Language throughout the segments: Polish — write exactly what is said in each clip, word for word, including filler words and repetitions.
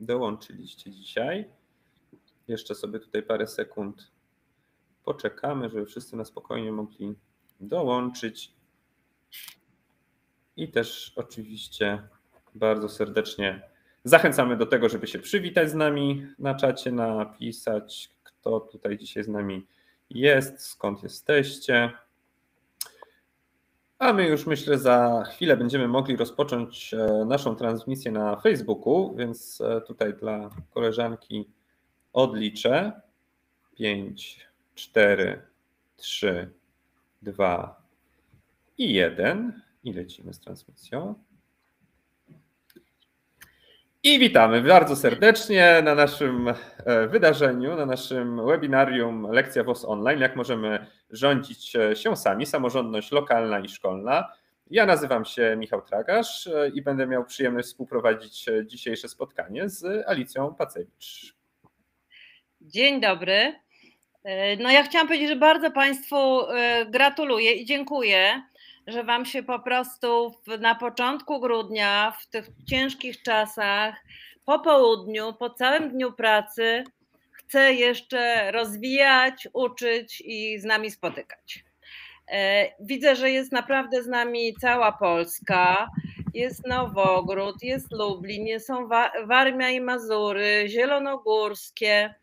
dołączyliście dzisiaj. Jeszcze sobie tutaj parę sekund poczekamy, żeby wszyscy na spokojnie mogli dołączyć. I też oczywiście bardzo serdecznie zachęcamy do tego, żeby się przywitać z nami na czacie, napisać, kto tutaj dzisiaj z nami jest, skąd jesteście. A my już myślę za chwilę będziemy mogli rozpocząć naszą transmisję na Facebooku, więc tutaj dla koleżanki odliczę. pięć, cztery, trzy, dwa i jeden. I lecimy z transmisją. I witamy bardzo serdecznie na naszym wydarzeniu, na naszym webinarium Lekcja W O S Online. Jak możemy rządzić się sami, samorządność lokalna i szkolna. Ja nazywam się Michał Tragarz i będę miał przyjemność współprowadzić dzisiejsze spotkanie z Alicją Pacewicz. Dzień dobry. No ja chciałam powiedzieć, że bardzo Państwu gratuluję i dziękuję, że Wam się po prostu na początku grudnia, w tych ciężkich czasach, po południu, po całym dniu pracy chce jeszcze rozwijać, uczyć i z nami spotykać. Widzę, że jest naprawdę z nami cała Polska, jest Nowogród, jest Lublin, są Warmia i Mazury, Zielonogórskie,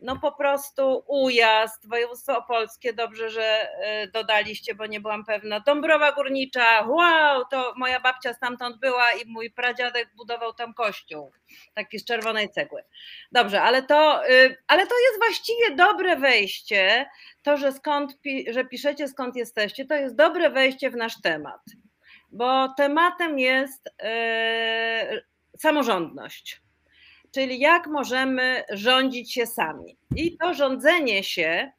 no po prostu Ujazd, województwo opolskie, dobrze, że dodaliście, bo nie byłam pewna. Dąbrowa Górnicza, wow, to moja babcia stamtąd była i mój pradziadek budował tam kościół, taki z czerwonej cegły. Dobrze, ale to, ale to jest właściwie dobre wejście, to, że, skąd, że piszecie, skąd jesteście, to jest dobre wejście w nasz temat, bo tematem jest yy, samorządność. Czyli jak możemy rządzić się sami. I to rządzenie się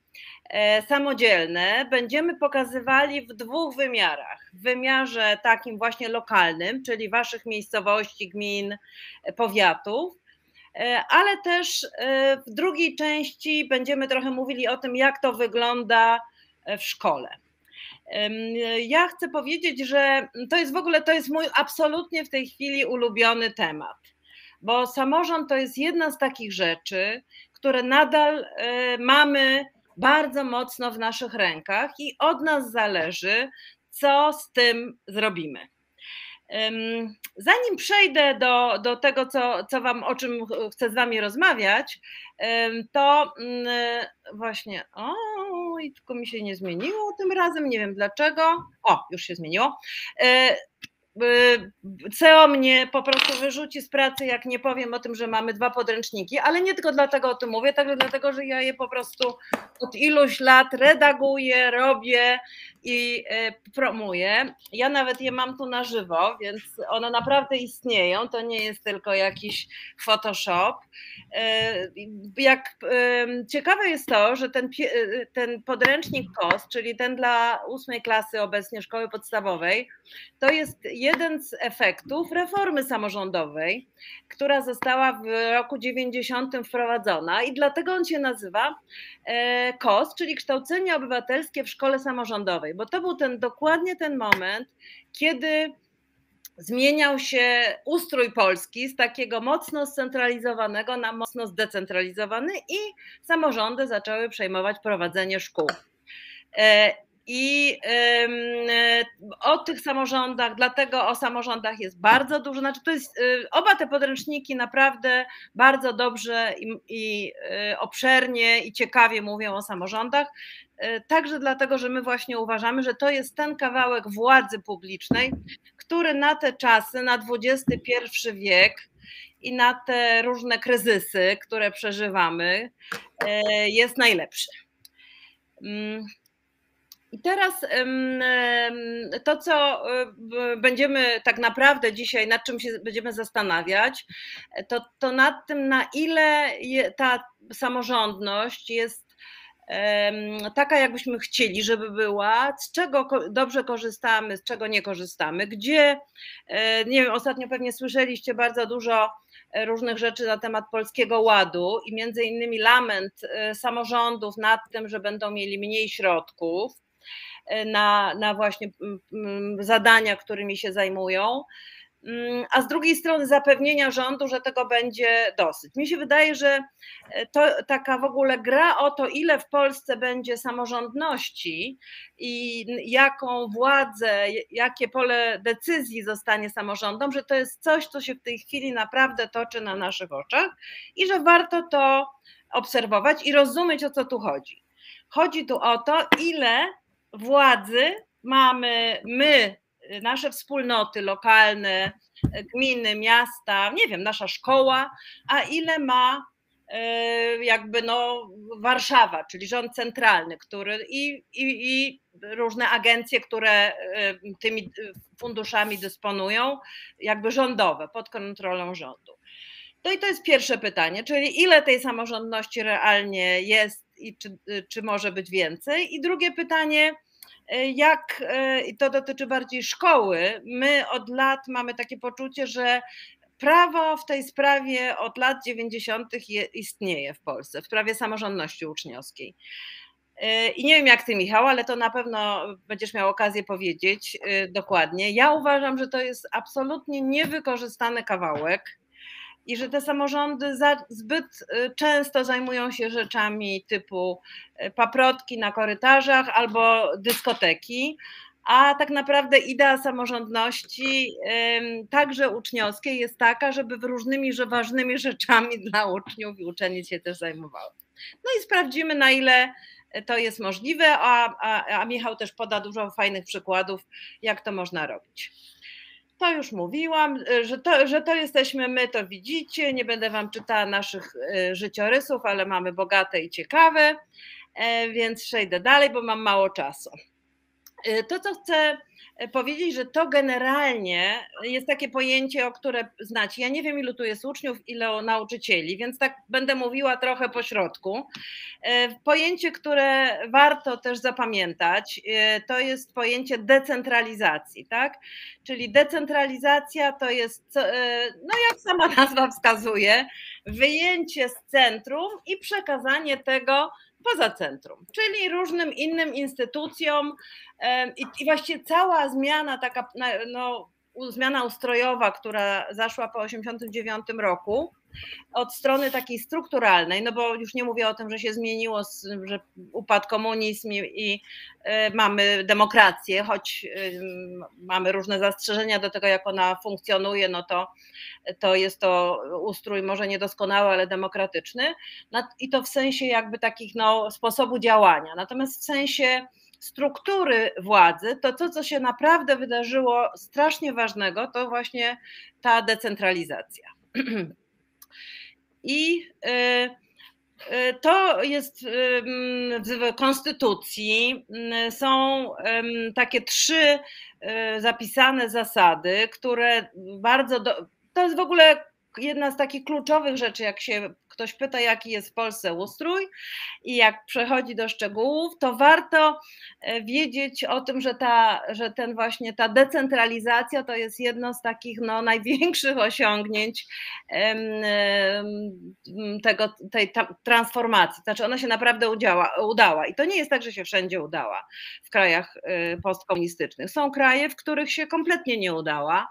samodzielne będziemy pokazywali w dwóch wymiarach. W wymiarze takim właśnie lokalnym, czyli waszych miejscowości, gmin, powiatów, ale też w drugiej części będziemy trochę mówili o tym, jak to wygląda w szkole. Ja chcę powiedzieć, że to jest w ogóle, to jest mój absolutnie w tej chwili ulubiony temat. Bo samorząd to jest jedna z takich rzeczy, które nadal mamy bardzo mocno w naszych rękach i od nas zależy, co z tym zrobimy. Zanim przejdę do, do tego, co, co wam, o czym chcę z wami rozmawiać, to właśnie, o, i tylko mi się nie zmieniło tym razem, nie wiem dlaczego, o, już się zmieniło. C E O mnie po prostu wyrzuci z pracy, jak nie powiem o tym, że mamy dwa podręczniki, ale nie tylko dlatego o tym mówię, także dlatego, że ja je po prostu od iluś lat redaguję, robię i promuję. Ja nawet je mam tu na żywo, więc one naprawdę istnieją, to nie jest tylko jakiś Photoshop. Jak ciekawe jest to, że ten, ten podręcznik K O S, czyli ten dla ósmej klasy obecnie szkoły podstawowej, to jest jeden z efektów reformy samorządowej, która została w roku dziewięćdziesiątym wprowadzona i dlatego on się nazywa K O S, czyli Kształcenie Obywatelskie w Szkole Samorządowej, bo to był ten dokładnie ten moment, kiedy zmieniał się ustrój Polski z takiego mocno scentralizowanego na mocno zdecentralizowany i samorządy zaczęły przejmować prowadzenie szkół. I o tych samorządach, dlatego o samorządach jest bardzo dużo, znaczy to jest, oba te podręczniki naprawdę bardzo dobrze i, i obszernie i ciekawie mówią o samorządach, także dlatego, że my właśnie uważamy, że to jest ten kawałek władzy publicznej, który na te czasy, na dwudziesty pierwszy wiek i na te różne kryzysy, które przeżywamy, jest najlepszy. I teraz to, co będziemy tak naprawdę dzisiaj, nad czym się będziemy zastanawiać, to, to nad tym, na ile ta samorządność jest taka, jakbyśmy chcieli, żeby była, z czego dobrze korzystamy, z czego nie korzystamy, gdzie, nie wiem, ostatnio pewnie słyszeliście bardzo dużo różnych rzeczy na temat Polskiego Ładu i między innymi lament samorządów nad tym, że będą mieli mniej środków, Na, na właśnie zadania, którymi się zajmują. a z drugiej strony zapewnienia rządu, że tego będzie dosyć. Mi się wydaje, że to taka w ogóle gra o to, ile w Polsce będzie samorządności i jaką władzę, jakie pole decyzji zostanie samorządom, że to jest coś, co się w tej chwili naprawdę toczy na naszych oczach i że warto to obserwować i rozumieć, o co tu chodzi. Chodzi tu o to, ile władzy mamy my, nasze wspólnoty lokalne, gminy, miasta, nie wiem, nasza szkoła, a ile ma jakby no Warszawa, czyli rząd centralny, który i, i, i różne agencje, które tymi funduszami dysponują, jakby rządowe, pod kontrolą rządu. No i to jest pierwsze pytanie, czyli ile tej samorządności realnie jest i czy, czy może być więcej? I drugie pytanie, jak, i to dotyczy bardziej szkoły, my od lat mamy takie poczucie, że prawo w tej sprawie od lat dziewięćdziesiątych istnieje w Polsce, w sprawie samorządności uczniowskiej. I nie wiem jak ty, Michał, ale to na pewno będziesz miał okazję powiedzieć dokładnie. Ja uważam, że to jest absolutnie niewykorzystany kawałek i że te samorządy zbyt często zajmują się rzeczami typu paprotki na korytarzach albo dyskoteki, a tak naprawdę idea samorządności, także uczniowskiej, jest taka, żeby różnymi ważnymi rzeczami dla uczniów i uczennic się też zajmowały. No i sprawdzimy, na ile to jest możliwe, a, a, a Michał też poda dużo fajnych przykładów, jak to można robić. To już mówiłam, że to, że to jesteśmy my, to widzicie. Nie będę wam czytała naszych życiorysów, ale mamy bogate i ciekawe, więc przejdę dalej, bo mam mało czasu. To, co chcę powiedzieć, że to generalnie jest takie pojęcie, o które znacie. Ja nie wiem, ilu tu jest uczniów, ile nauczycieli, więc tak będę mówiła trochę po środku. Pojęcie, które warto też zapamiętać, to jest pojęcie decentralizacji, tak? Czyli decentralizacja to jest, no jak sama nazwa wskazuje, wyjęcie z centrum i przekazanie tego poza centrum, czyli różnym innym instytucjom i właściwie cała zmiana, taka no, zmiana ustrojowa, która zaszła po tysiąc dziewięćset osiemdziesiątym dziewiątym roku od strony takiej strukturalnej, no bo już nie mówię o tym, że się zmieniło, że upadł komunizm i mamy demokrację, choć mamy różne zastrzeżenia do tego, jak ona funkcjonuje, no to, to jest to ustrój może niedoskonały, ale demokratyczny i to w sensie jakby takich no, sposobu działania, natomiast w sensie struktury władzy, to to, co się naprawdę wydarzyło strasznie ważnego, to właśnie ta decentralizacja. I to jest w Konstytucji, są takie trzy zapisane zasady, które bardzo, do, to jest w ogóle jedna z takich kluczowych rzeczy, jak się ktoś pyta, jaki jest w Polsce ustrój i jak przechodzi do szczegółów, to warto wiedzieć o tym, że, ta, że ten właśnie ta decentralizacja to jest jedno z takich no, największych osiągnięć tego, tej transformacji. Znaczy ona się naprawdę udziała, udała i to nie jest tak, że się wszędzie udała w krajach postkomunistycznych. Są kraje, w których się kompletnie nie udała.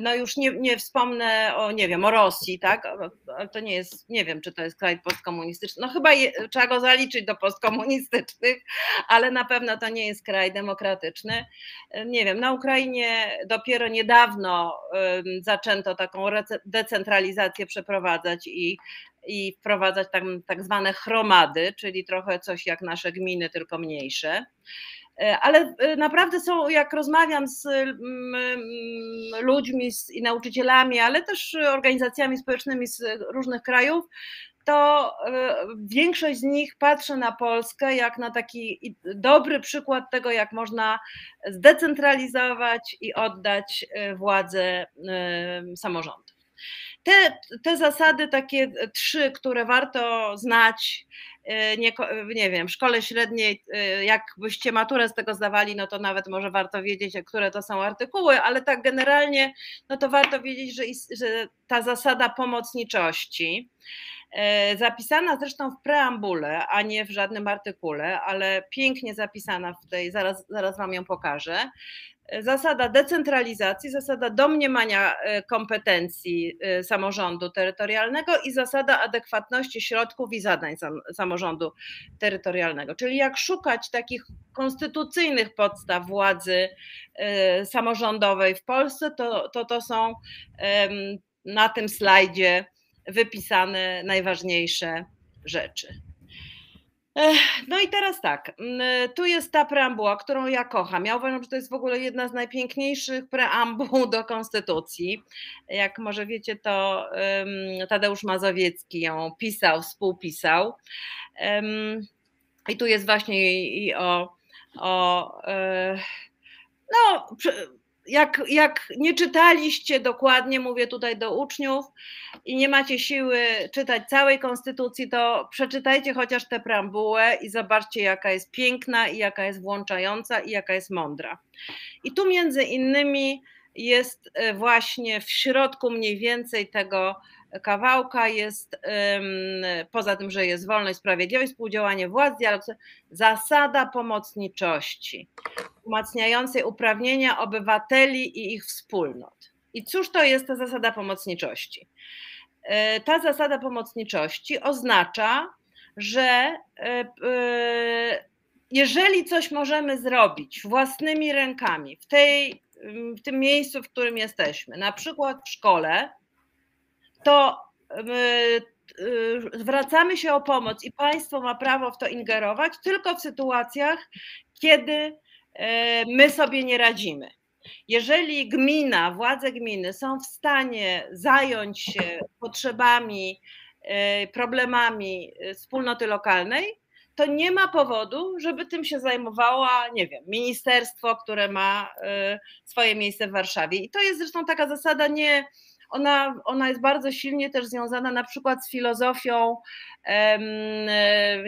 No już nie, nie wspomnę o, nie wiem, o Rosji, tak? To nie jest, nie wiem, czy to jest kraj postkomunistyczny, no chyba je, trzeba go zaliczyć do postkomunistycznych, ale na pewno to nie jest kraj demokratyczny. Nie wiem, na Ukrainie dopiero niedawno zaczęto taką decentralizację przeprowadzać i i wprowadzać tam tak zwane chromady, czyli trochę coś jak nasze gminy, tylko mniejsze. Ale naprawdę są, jak rozmawiam z ludźmi i nauczycielami, ale też organizacjami społecznymi z różnych krajów, to większość z nich patrzy na Polskę jak na taki dobry przykład tego, jak można zdecentralizować i oddać władzę samorządom. Te, te zasady takie trzy, które warto znać, nie, nie wiem, w szkole średniej, jakbyście maturę z tego zdawali, no to nawet może warto wiedzieć, które to są artykuły, ale tak generalnie, no to warto wiedzieć, że, że ta zasada pomocniczości, zapisana zresztą w preambule, a nie w żadnym artykule, ale pięknie zapisana w tej, zaraz, zaraz wam ją pokażę, zasada decentralizacji, zasada domniemania kompetencji samorządu terytorialnego i zasada adekwatności środków i zadań samorządu terytorialnego. Czyli jak szukać takich konstytucyjnych podstaw władzy samorządowej w Polsce, to to, to są na tym slajdzie wypisane najważniejsze rzeczy. No i teraz tak, tu jest ta preambuła, którą ja kocham. Ja uważam, że to jest w ogóle jedna z najpiękniejszych preambuł do Konstytucji. Jak może wiecie, to Tadeusz Mazowiecki ją pisał, współpisał. I tu jest właśnie i o, o no, jak, jak nie czytaliście dokładnie, mówię tutaj do uczniów, i nie macie siły czytać całej Konstytucji, to przeczytajcie chociaż tę preambułę i zobaczcie, jaka jest piękna i jaka jest włączająca i jaka jest mądra. I tu między innymi jest właśnie w środku mniej więcej tego kawałka jest, poza tym, że jest wolność, sprawiedliwość, współdziałanie władz, dialog, zasada pomocniczości, umacniającej uprawnienia obywateli i ich wspólnot. I cóż to jest ta zasada pomocniczości? Ta zasada pomocniczości oznacza, że jeżeli coś możemy zrobić własnymi rękami w tej, w tym miejscu, w którym jesteśmy, na przykład w szkole, to zwracamy się o pomoc i państwo ma prawo w to ingerować tylko w sytuacjach, kiedy my sobie nie radzimy. Jeżeli gmina, władze gminy są w stanie zająć się potrzebami, problemami wspólnoty lokalnej, to nie ma powodu, żeby tym się zajmowała, nie wiem, ministerstwo, które ma swoje miejsce w Warszawie. I to jest zresztą taka zasada nie... Ona, ona jest bardzo silnie też związana na przykład z filozofią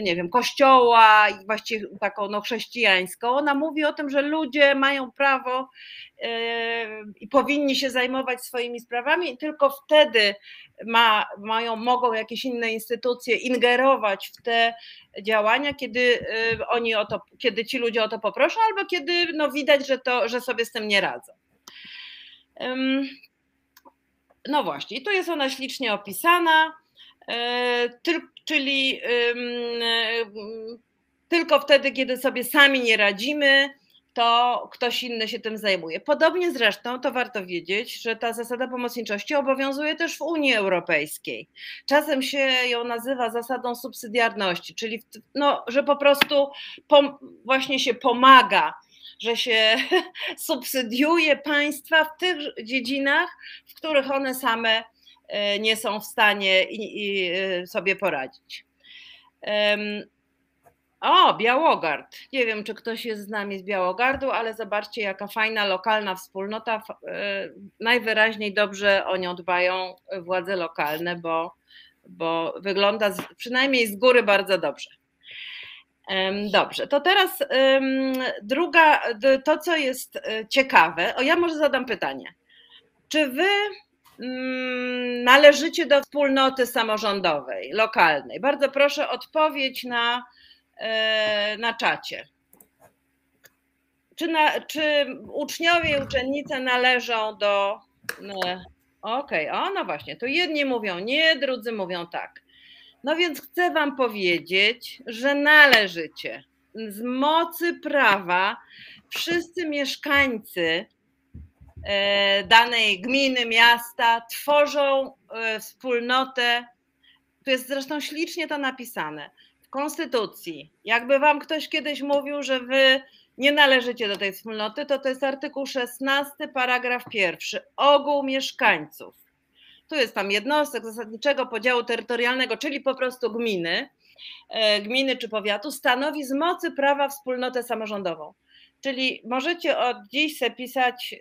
nie wiem, kościoła, właściwie taką no, chrześcijańską. Ona mówi o tym, że ludzie mają prawo i powinni się zajmować swoimi sprawami i tylko wtedy ma, mają, mogą jakieś inne instytucje ingerować w te działania, kiedy oni o to, kiedy ci ludzie o to poproszą albo kiedy no, widać, że, to, że sobie z tym nie radzą. No właśnie, i tu jest ona ślicznie opisana, czyli tylko wtedy, kiedy sobie sami nie radzimy, to ktoś inny się tym zajmuje. Podobnie zresztą, to warto wiedzieć, że ta zasada pomocniczości obowiązuje też w Unii Europejskiej. Czasem się ją nazywa zasadą subsydiarności, czyli no, że po prostu pom- właśnie się pomaga, że się subsydiuje państwa w tych dziedzinach, w których one same nie są w stanie i, i sobie poradzić. O, Białogard. Nie wiem, czy ktoś jest z nami z Białogardu, ale zobaczcie, jaka fajna lokalna wspólnota. Najwyraźniej dobrze o nią dbają władze lokalne, bo, bo wygląda z, przynajmniej z góry bardzo dobrze. Dobrze, to teraz druga, to co jest ciekawe, o ja może zadam pytanie, czy wy należycie do wspólnoty samorządowej, lokalnej? Bardzo proszę o odpowiedź na, na czacie. Czy, na, czy uczniowie i uczennice należą do... No, okej, okay, o no właśnie, to jedni mówią nie, drudzy mówią tak. No więc chcę wam powiedzieć, że należycie. Z mocy prawa wszyscy mieszkańcy danej gminy, miasta tworzą wspólnotę. Tu jest zresztą ślicznie to napisane w Konstytucji. Jakby wam ktoś kiedyś mówił, że wy nie należycie do tej wspólnoty, to to jest artykuł szesnasty, paragraf pierwszy. Ogół mieszkańców. Tu jest tam jednostek zasadniczego podziału terytorialnego, czyli po prostu gminy, gminy czy powiatu, stanowi z mocy prawa wspólnotę samorządową. Czyli możecie od dziś se pisać,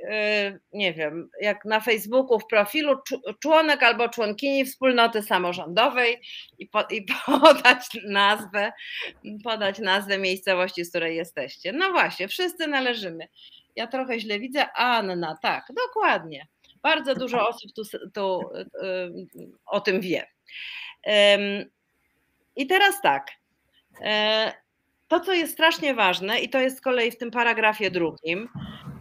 nie wiem, jak na Facebooku w profilu członek albo członkini wspólnoty samorządowej i, po, i podać nazwę, podać nazwę miejscowości, z której jesteście. No właśnie, wszyscy należymy. Ja trochę źle widzę. Anna, tak, dokładnie. Bardzo dużo osób tu, tu o tym wie. I teraz tak, to co jest strasznie ważne i to jest z kolei w tym paragrafie drugim,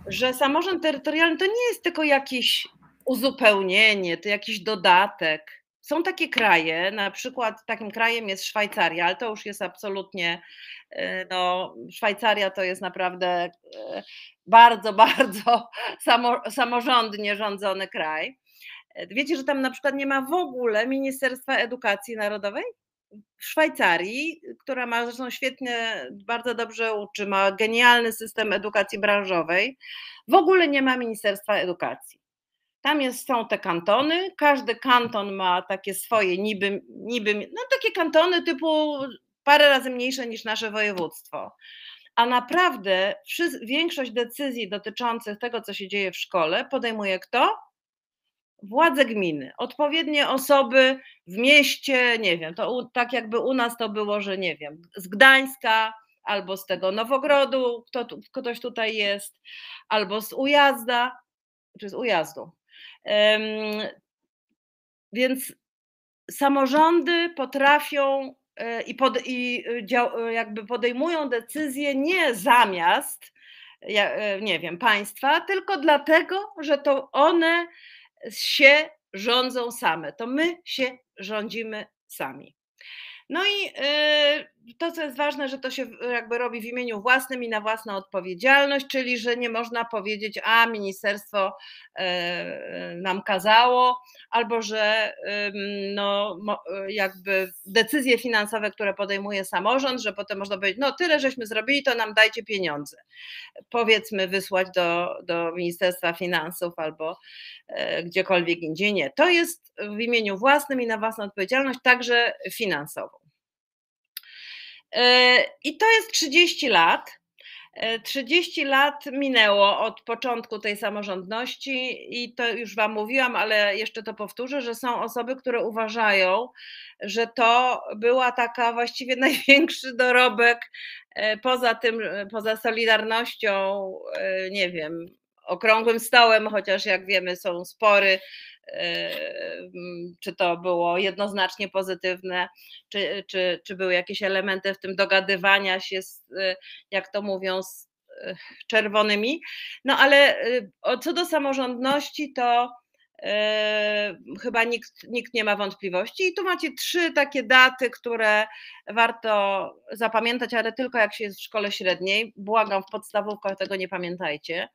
że samorząd terytorialny to nie jest tylko jakieś uzupełnienie, to jakiś dodatek. Są takie kraje, na przykład takim krajem jest Szwajcaria, ale to już jest absolutnie, no Szwajcaria to jest naprawdę bardzo, bardzo samorządnie rządzony kraj. Wiecie, że tam na przykład nie ma w ogóle Ministerstwa Edukacji Narodowej? W Szwajcarii, która ma zresztą świetnie, bardzo dobrze uczy, ma genialny system edukacji branżowej, w ogóle nie ma Ministerstwa Edukacji. Tam jest, są te kantony, każdy kanton ma takie swoje niby, niby, no takie kantony typu parę razy mniejsze niż nasze województwo. A naprawdę większość decyzji dotyczących tego, co się dzieje w szkole, podejmuje kto? Władze gminy, odpowiednie osoby w mieście, nie wiem, to u, tak jakby u nas to było, że nie wiem, z Gdańska albo z tego Nowogrodu, kto, ktoś tutaj jest, albo z Ujazda, czy z Ujazdu. Um, więc samorządy potrafią i, pod, i dział, jakby podejmują decyzje nie zamiast, ja, nie wiem, państwa, tylko dlatego, że to one się rządzą same, to my się rządzimy sami. No i to, co jest ważne, że to się jakby robi w imieniu własnym i na własną odpowiedzialność, czyli że nie można powiedzieć, a ministerstwo nam kazało, albo że no, jakby decyzje finansowe, które podejmuje samorząd, że potem można powiedzieć, no tyle żeśmy zrobili, to nam dajcie pieniądze. Powiedzmy wysłać do, do Ministerstwa Finansów albo gdziekolwiek indziej. Nie, to jest w imieniu własnym i na własną odpowiedzialność, także finansową. I to jest trzydzieści lat. trzydzieści lat minęło od początku tej samorządności i to już wam mówiłam, ale jeszcze to powtórzę, że są osoby, które uważają, że to była taka właściwie największy dorobek poza tym, poza Solidarnością, nie wiem, okrągłym stołem, chociaż jak wiemy są spory, czy to było jednoznacznie pozytywne, czy, czy, czy były jakieś elementy w tym dogadywania się, z, jak to mówią, z czerwonymi. No ale co do samorządności, to chyba nikt, nikt nie ma wątpliwości i tu macie trzy takie daty, które warto zapamiętać, ale tylko jak się jest w szkole średniej, błagam, w podstawówkach tego nie pamiętajcie.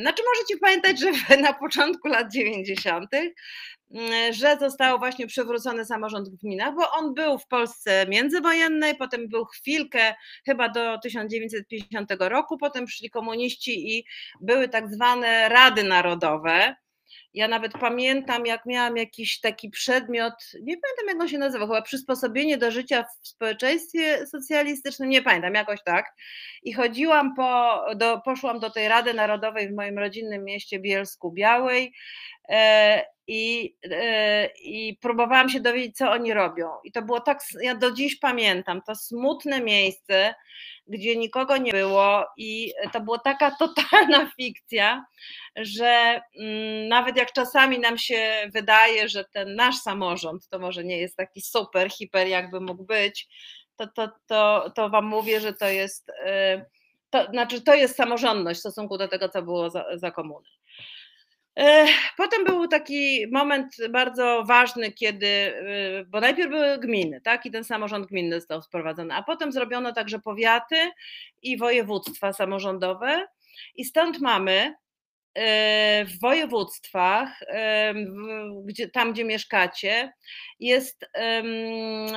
Znaczy możecie pamiętać, że na początku lat dziewięćdziesiątych, że został właśnie przywrócony samorząd w gminach, bo on był w Polsce międzywojennej, potem był chwilkę chyba do tysiąc dziewięćset pięćdziesiątego roku, potem przyszli komuniści i były tak zwane rady narodowe. Ja nawet pamiętam, jak miałam jakiś taki przedmiot, nie pamiętam jak on się nazywał, chyba przysposobienie do życia w społeczeństwie socjalistycznym, nie pamiętam, jakoś tak. I chodziłam, po, do, poszłam do tej Rady Narodowej w moim rodzinnym mieście Bielsku-Białej e, i, e, i próbowałam się dowiedzieć, co oni robią. I to było tak, ja do dziś pamiętam, to smutne miejsce, gdzie nikogo nie było i to była taka totalna fikcja, że mm, nawet jak czasami nam się wydaje, że ten nasz samorząd to może nie jest taki super, hiper jakby mógł być, to, to, to, to wam mówię, że to jest, yy, to, znaczy to jest samorządność w stosunku do tego, co było za, za komuny. Potem był taki moment bardzo ważny, kiedy, bo najpierw były gminy, tak, i ten samorząd gminny został wprowadzony, a potem zrobiono także powiaty i województwa samorządowe i stąd mamy w województwach, tam gdzie mieszkacie, jest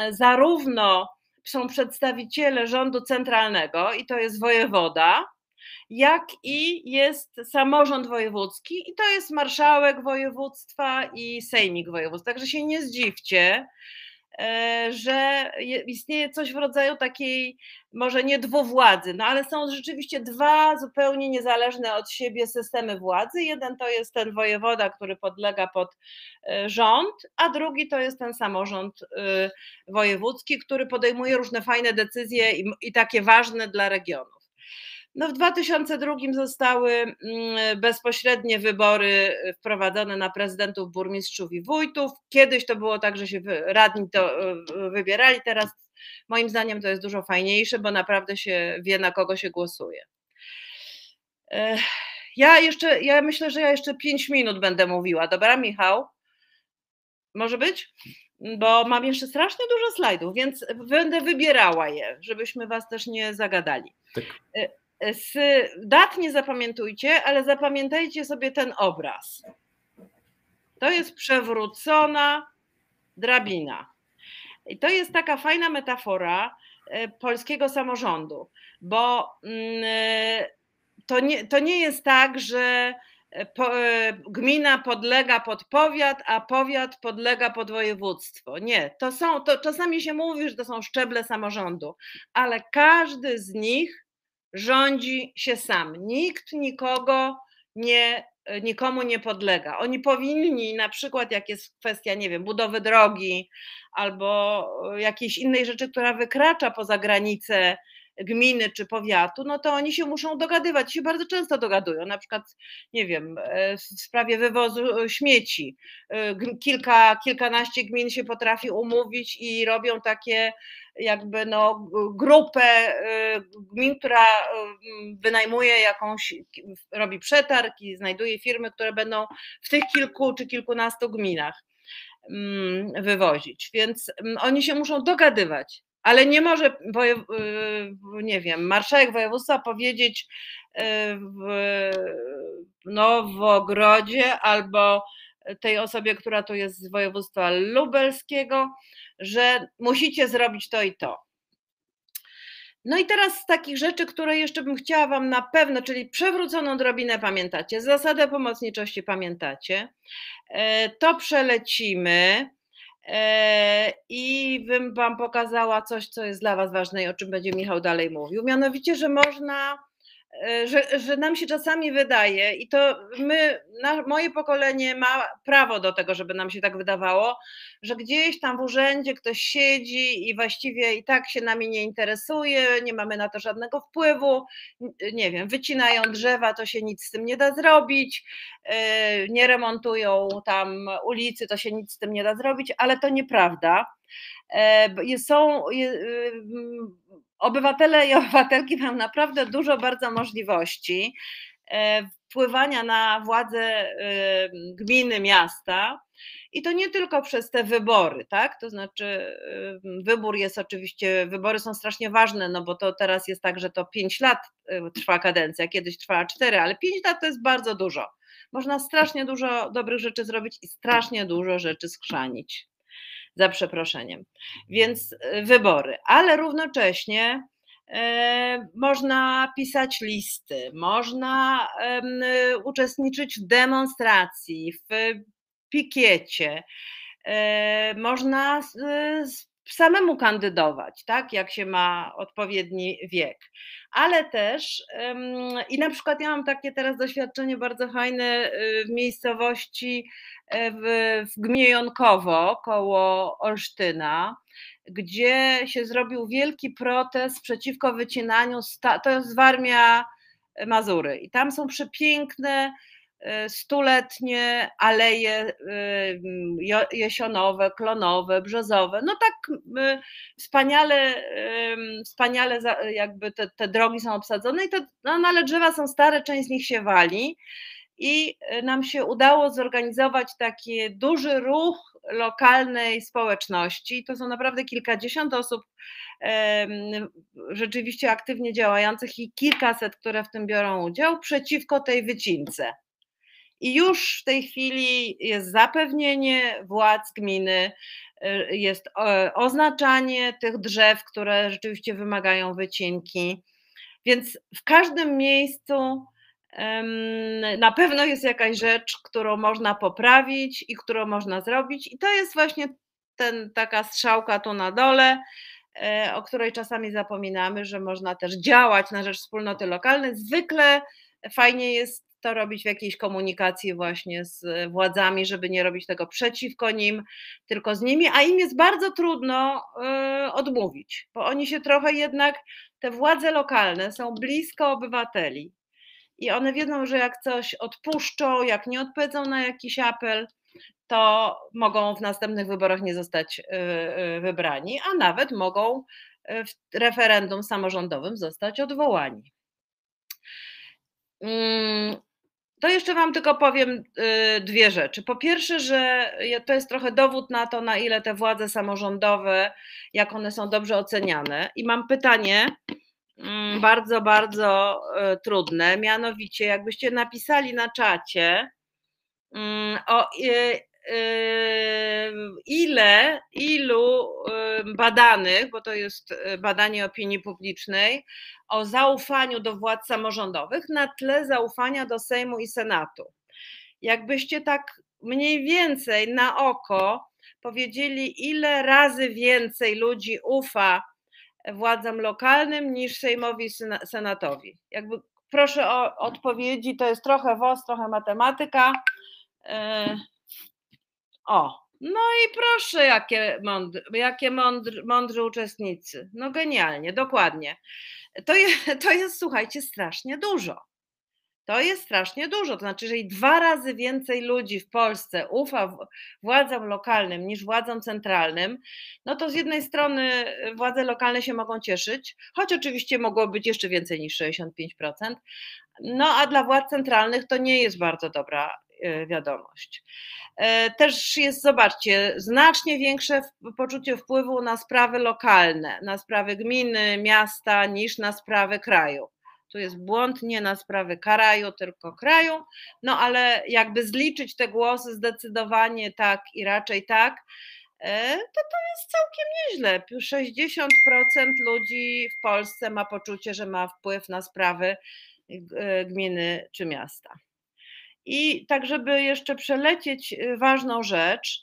zarówno są przedstawiciele rządu centralnego i to jest wojewoda, jak i jest samorząd wojewódzki i to jest marszałek województwa i sejmik województwa. Także się nie zdziwcie, że istnieje coś w rodzaju takiej może nie dwuwładzy, no ale są rzeczywiście dwa zupełnie niezależne od siebie systemy władzy. Jeden to jest ten wojewoda, który podlega pod rząd, a drugi to jest ten samorząd wojewódzki, który podejmuje różne fajne decyzje i takie ważne dla regionów. No w dwa tysiące drugim zostały bezpośrednie wybory wprowadzone na prezydentów, burmistrzów i wójtów. Kiedyś to było tak, że się radni to wybierali, teraz moim zdaniem to jest dużo fajniejsze, bo naprawdę się wie, na kogo się głosuje. Ja jeszcze, ja myślę, że ja jeszcze pięć minut będę mówiła. Dobra, Michał? Może być? Bo mam jeszcze strasznie dużo slajdów, więc będę wybierała je, żebyśmy was też nie zagadali. Tak. Z dat nie zapamiętujcie, ale zapamiętajcie sobie ten obraz. To jest przewrócona drabina. I to jest taka fajna metafora polskiego samorządu, bo to nie, to nie jest tak, że gmina podlega pod powiat, a powiat podlega pod województwo. Nie, to są, to czasami się mówi, że to są szczeble samorządu, ale każdy z nich rządzi się sam. Nikt nikogo nie, nikomu nie podlega. Oni powinni, na przykład jak jest kwestia, nie wiem, budowy drogi albo jakiejś innej rzeczy, która wykracza poza granice gminy czy powiatu, no to oni się muszą dogadywać, się bardzo często dogadują, na przykład, nie wiem, w sprawie wywozu śmieci. Kilka, kilkanaście gmin się potrafi umówić i robią takie jakby no grupę gmin, która wynajmuje jakąś, robi przetarg i znajduje firmy, które będą w tych kilku czy kilkunastu gminach wywozić, więc oni się muszą dogadywać. Ale nie może, nie wiem, marszałek województwa powiedzieć w Nowogrodzie albo tej osobie, która tu jest z województwa lubelskiego, że musicie zrobić to i to. No i teraz z takich rzeczy, które jeszcze bym chciała wam na pewno, czyli przewróconą drabinę pamiętacie, zasadę pomocniczości pamiętacie, to przelecimy. I bym wam pokazała coś, co jest dla was ważne i o czym będzie Michał dalej mówił, mianowicie, że można, że, że nam się czasami wydaje i to my, na, moje pokolenie ma prawo do tego, żeby nam się tak wydawało, że gdzieś tam w urzędzie ktoś siedzi i właściwie i tak się nami nie interesuje, nie mamy na to żadnego wpływu, nie wiem, wycinają drzewa, to się nic z tym nie da zrobić, nie remontują tam ulicy, to się nic z tym nie da zrobić, ale to nieprawda. Są... Obywatele i obywatelki mają naprawdę dużo bardzo możliwości wpływania na władze gminy, miasta i to nie tylko przez te wybory, tak? To znaczy wybór jest oczywiście, wybory są strasznie ważne, no bo to teraz jest tak, że to pięć lat trwa kadencja, kiedyś trwała cztery, ale pięć lat to jest bardzo dużo. Można strasznie dużo dobrych rzeczy zrobić i strasznie dużo rzeczy skrzanić. Za przeproszeniem, więc wybory, ale równocześnie można pisać listy, można uczestniczyć w demonstracji, w pikiecie, można samemu kandydować, tak, jak się ma odpowiedni wiek, ale też i na przykład ja mam takie teraz doświadczenie bardzo fajne w miejscowości w gminie Jonkowo koło Olsztyna, gdzie się zrobił wielki protest przeciwko wycinaniu, to jest Warmia i Mazury i tam są przepiękne stuletnie aleje jesionowe, klonowe, brzozowe, no tak wspaniale, wspaniale jakby te, te drogi są obsadzone i to, no ale drzewa są stare, część z nich się wali i nam się udało zorganizować taki duży ruch lokalnej społeczności, to są naprawdę kilkadziesiąt osób rzeczywiście aktywnie działających i kilkaset, które w tym biorą udział przeciwko tej wycince. I już w tej chwili jest zapewnienie władz gminy, jest oznaczanie tych drzew, które rzeczywiście wymagają wycinki, więc w każdym miejscu na pewno jest jakaś rzecz, którą można poprawić i którą można zrobić i to jest właśnie ten, taka strzałka tu na dole, o której czasami zapominamy, że można też działać na rzecz wspólnoty lokalnej. Zwykle fajnie jest to robić w jakiejś komunikacji właśnie z władzami, żeby nie robić tego przeciwko nim, tylko z nimi, a im jest bardzo trudno odmówić, bo oni się trochę jednak, te władze lokalne są blisko obywateli i one wiedzą, że jak coś odpuszczą, jak nie odpowiedzą na jakiś apel, to mogą w następnych wyborach nie zostać wybrani, a nawet mogą w referendum samorządowym zostać odwołani. to jeszcze wam tylko powiem dwie rzeczy. Po pierwsze, że to jest trochę dowód na to, na ile te władze samorządowe, jak one są dobrze oceniane. I mam pytanie bardzo, bardzo trudne, mianowicie jakbyście napisali na czacie o ile, ilu badanych, bo to jest badanie opinii publicznej, o zaufaniu do władz samorządowych na tle zaufania do Sejmu i Senatu. Jakbyście tak mniej więcej na oko powiedzieli, ile razy więcej ludzi ufa władzom lokalnym niż Sejmowi i Senatowi. Jakby proszę o odpowiedzi, to jest trochę W O S, trochę matematyka. O, no i proszę, jakie, mądry, jakie mądry, mądrzy uczestnicy. No genialnie, dokładnie. To jest, to jest, słuchajcie, strasznie dużo. To jest strasznie dużo. To znaczy, jeżeli dwa razy więcej ludzi w Polsce ufa władzom lokalnym niż władzom centralnym, no to z jednej strony władze lokalne się mogą cieszyć, choć oczywiście mogło być jeszcze więcej niż sześćdziesiąt pięć procent, no a dla władz centralnych to nie jest bardzo dobra wiadomość. Też jest, zobaczcie, znacznie większe poczucie wpływu na sprawy lokalne, na sprawy gminy, miasta niż na sprawy kraju. Tu jest błąd, nie na sprawy kraju, tylko kraju, no ale jakby zliczyć te głosy zdecydowanie tak i raczej tak, to to jest całkiem nieźle. sześćdziesiąt procent ludzi w Polsce ma poczucie, że ma wpływ na sprawy gminy czy miasta. I tak, żeby jeszcze przelecieć ważną rzecz,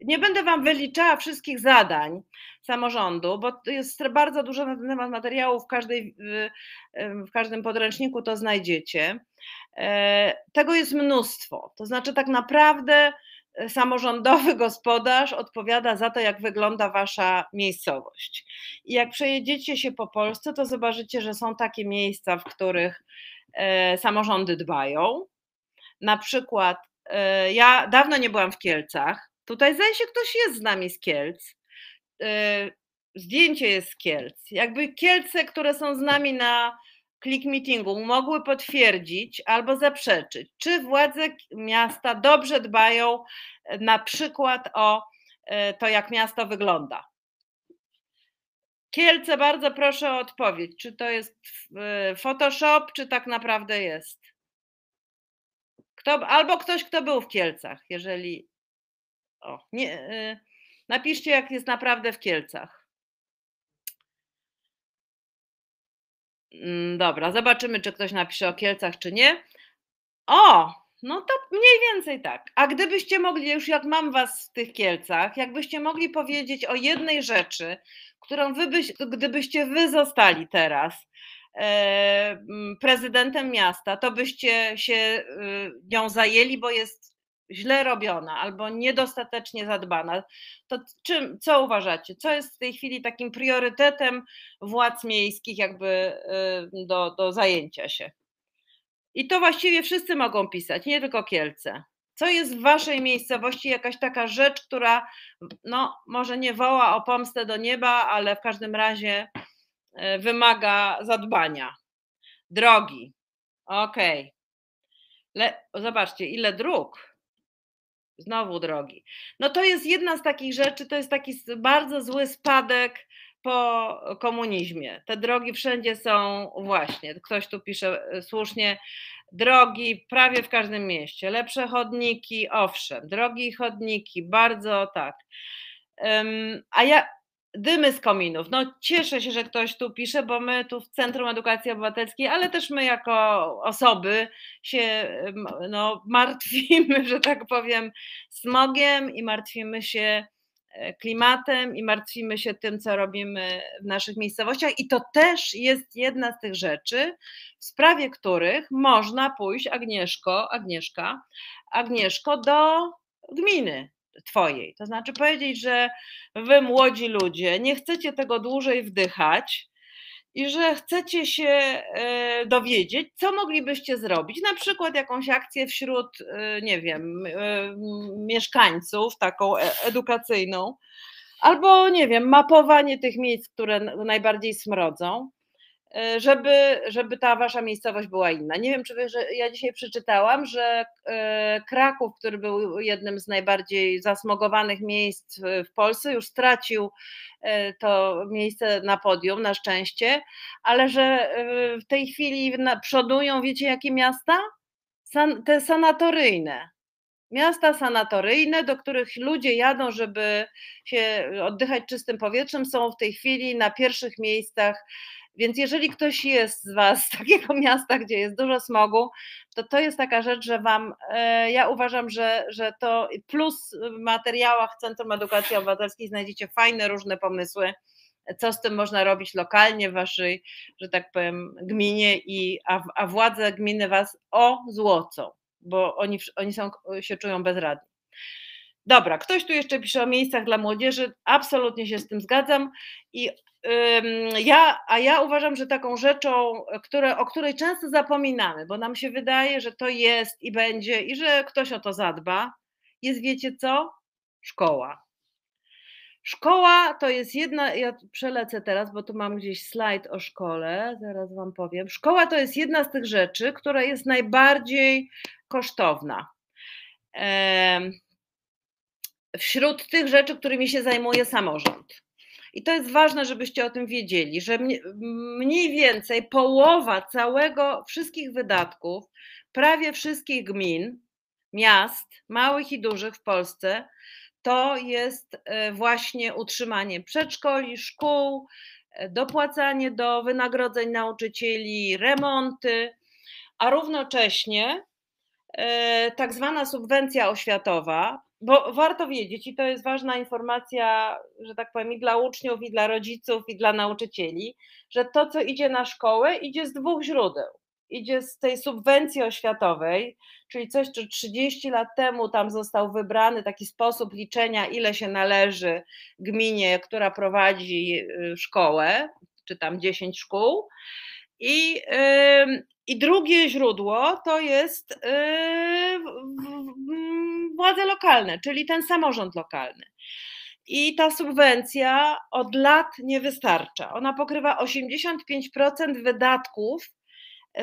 nie będę wam wyliczała wszystkich zadań samorządu, bo jest bardzo dużo na ten temat materiałów, w, każdej, w każdym podręczniku to znajdziecie. Tego jest mnóstwo, to znaczy tak naprawdę samorządowy gospodarz odpowiada za to, jak wygląda wasza miejscowość. I jak przejedziecie się po Polsce, to zobaczycie, że są takie miejsca, w których samorządy dbają. Na przykład ja dawno nie byłam w Kielcach, tutaj zdaje się ktoś jest z nami z Kielc, zdjęcie jest z Kielc, jakby Kielce, które są z nami na Click Meetingu, mogły potwierdzić albo zaprzeczyć, czy władze miasta dobrze dbają na przykład o to, jak miasto wygląda. Kielce, bardzo proszę o odpowiedź, czy to jest Photoshop, czy tak naprawdę jest? Kto, albo ktoś, kto był w Kielcach, jeżeli... O, nie, napiszcie, jak jest naprawdę w Kielcach. Dobra, zobaczymy, czy ktoś napisze o Kielcach, czy nie. O, no to mniej więcej tak. A gdybyście mogli, już jak mam was w tych Kielcach, jakbyście mogli powiedzieć o jednej rzeczy, którą wy byś, gdybyście wy zostali teraz e, prezydentem miasta, to byście się e, nią zajęli, bo jest źle robiona albo niedostatecznie zadbana. To czym, co uważacie? Co jest w tej chwili takim priorytetem władz miejskich jakby e, do, do zajęcia się? I to właściwie wszyscy mogą pisać, nie tylko Kielce. Co jest w waszej miejscowości jakaś taka rzecz, która no, może nie woła o pomstę do nieba, ale w każdym razie wymaga zadbania. Drogi. Okej. Okay. Zobaczcie, ile dróg. Znowu drogi. No to jest jedna z takich rzeczy, to jest taki bardzo zły spadek po komunizmie. Te drogi wszędzie są właśnie, ktoś tu pisze słusznie, drogi prawie w każdym mieście, lepsze chodniki, owszem, drogi i chodniki, bardzo tak. Um, a ja, dymy z kominów, no cieszę się, że ktoś tu pisze, bo my tu w Centrum Edukacji Obywatelskiej, ale też my jako osoby się no, martwimy, że tak powiem, smogiem i martwimy się klimatem i martwimy się tym, co robimy w naszych miejscowościach i to też jest jedna z tych rzeczy, w sprawie których można pójść, Agnieszko, Agnieszka, Agnieszko, do gminy twojej, to znaczy powiedzieć, że wy młodzi ludzie nie chcecie tego dłużej wdychać i że chcecie się dowiedzieć, co moglibyście zrobić, na przykład jakąś akcję wśród, nie wiem, mieszkańców, taką edukacyjną, albo, nie wiem, mapowanie tych miejsc, które najbardziej smrodzą, żeby, żeby ta wasza miejscowość była inna. Nie wiem, czy wiesz, że ja dzisiaj przeczytałam, że Kraków, który był jednym z najbardziej zasmogowanych miejsc w Polsce, już stracił to miejsce na podium, na szczęście, ale że w tej chwili przodują, wiecie jakie miasta? San, te sanatoryjne. Miasta sanatoryjne, do których ludzie jadą, żeby się oddychać czystym powietrzem, są w tej chwili na pierwszych miejscach. Więc jeżeli ktoś jest z was z takiego miasta, gdzie jest dużo smogu, to to jest taka rzecz, że wam, ja uważam, że, że to plus w materiałach Centrum Edukacji Obywatelskiej znajdziecie fajne, różne pomysły, co z tym można robić lokalnie w waszej, że tak powiem, gminie, i, a, a władze gminy was ozłocą, bo oni, oni są, się czują bezradni. Dobra, ktoś tu jeszcze pisze o miejscach dla młodzieży, absolutnie się z tym zgadzam. I Ja, a ja uważam, że taką rzeczą, które, o której często zapominamy, bo nam się wydaje, że to jest i będzie i że ktoś o to zadba, jest, wiecie co? Szkoła. Szkoła to jest jedna, ja przelecę teraz, bo tu mam gdzieś slajd o szkole, zaraz wam powiem. Szkoła to jest jedna z tych rzeczy, która jest najbardziej kosztowna. Wśród tych rzeczy, którymi się zajmuje samorząd. I to jest ważne, żebyście o tym wiedzieli, że mniej więcej połowa całego, wszystkich wydatków, prawie wszystkich gmin, miast, małych i dużych w Polsce, to jest właśnie utrzymanie przedszkoli, szkół, dopłacanie do wynagrodzeń nauczycieli, remonty, a równocześnie tak zwana subwencja oświatowa. Bo warto wiedzieć, i to jest ważna informacja, że tak powiem, i dla uczniów, i dla rodziców, i dla nauczycieli, że to, co idzie na szkołę, idzie z dwóch źródeł. Idzie z tej subwencji oświatowej, czyli coś, co trzydzieści lat temu tam został wybrany taki sposób liczenia, ile się należy gminie, która prowadzi szkołę, czy tam dziesięć szkół. I, yy, i drugie źródło to jest yy, władze lokalne, czyli ten samorząd lokalny. I ta subwencja od lat nie wystarcza. Ona pokrywa osiemdziesiąt pięć procent wydatków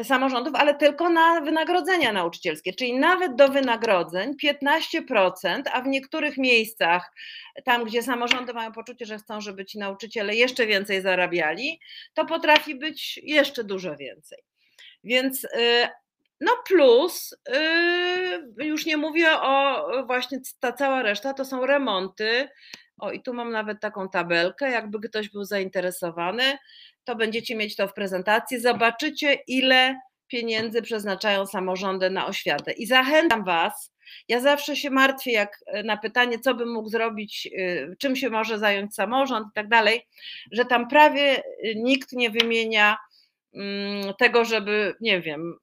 samorządów, ale tylko na wynagrodzenia nauczycielskie, czyli nawet do wynagrodzeń piętnaście procent, a w niektórych miejscach, tam gdzie samorządy mają poczucie, że chcą, żeby ci nauczyciele jeszcze więcej zarabiali, to potrafi być jeszcze dużo więcej. Więc no plus, już nie mówię o właśnie ta cała reszta, to są remonty. O, i tu mam nawet taką tabelkę, jakby ktoś był zainteresowany, to będziecie mieć to w prezentacji, zobaczycie, ile pieniędzy przeznaczają samorządy na oświatę. I zachęcam was, ja zawsze się martwię, jak na pytanie, co bym mógł zrobić, czym się może zająć samorząd i tak dalej, że tam prawie nikt nie wymienia tego, żeby, nie wiem,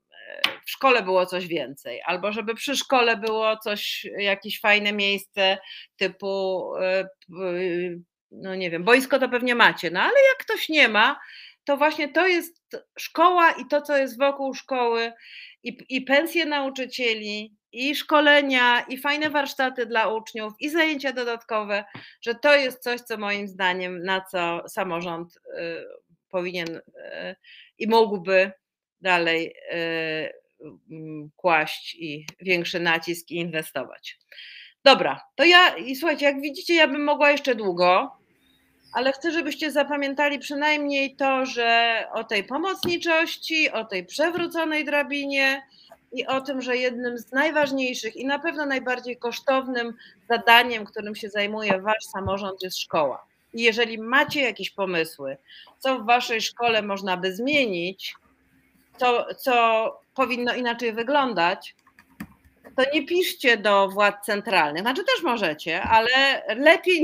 w szkole było coś więcej, albo żeby przy szkole było coś, jakieś fajne miejsce typu, no nie wiem, boisko to pewnie macie, no ale jak ktoś nie ma, to właśnie to jest szkoła i to, co jest wokół szkoły, i, i pensje nauczycieli, i szkolenia, i fajne warsztaty dla uczniów, i zajęcia dodatkowe, że to jest coś, co moim zdaniem, na co samorząd y, powinien y, i mógłby dalej y, kłaść i większy nacisk i inwestować. Dobra, to ja, i słuchajcie, jak widzicie, ja bym mogła jeszcze długo, ale chcę, żebyście zapamiętali przynajmniej to, że o tej pomocniczości, o tej przewróconej drabinie i o tym, że jednym z najważniejszych i na pewno najbardziej kosztownym zadaniem, którym się zajmuje wasz samorząd, jest szkoła. I jeżeli macie jakieś pomysły, co w waszej szkole można by zmienić, to, co powinno inaczej wyglądać, to nie piszcie do władz centralnych, znaczy też możecie, ale lepiej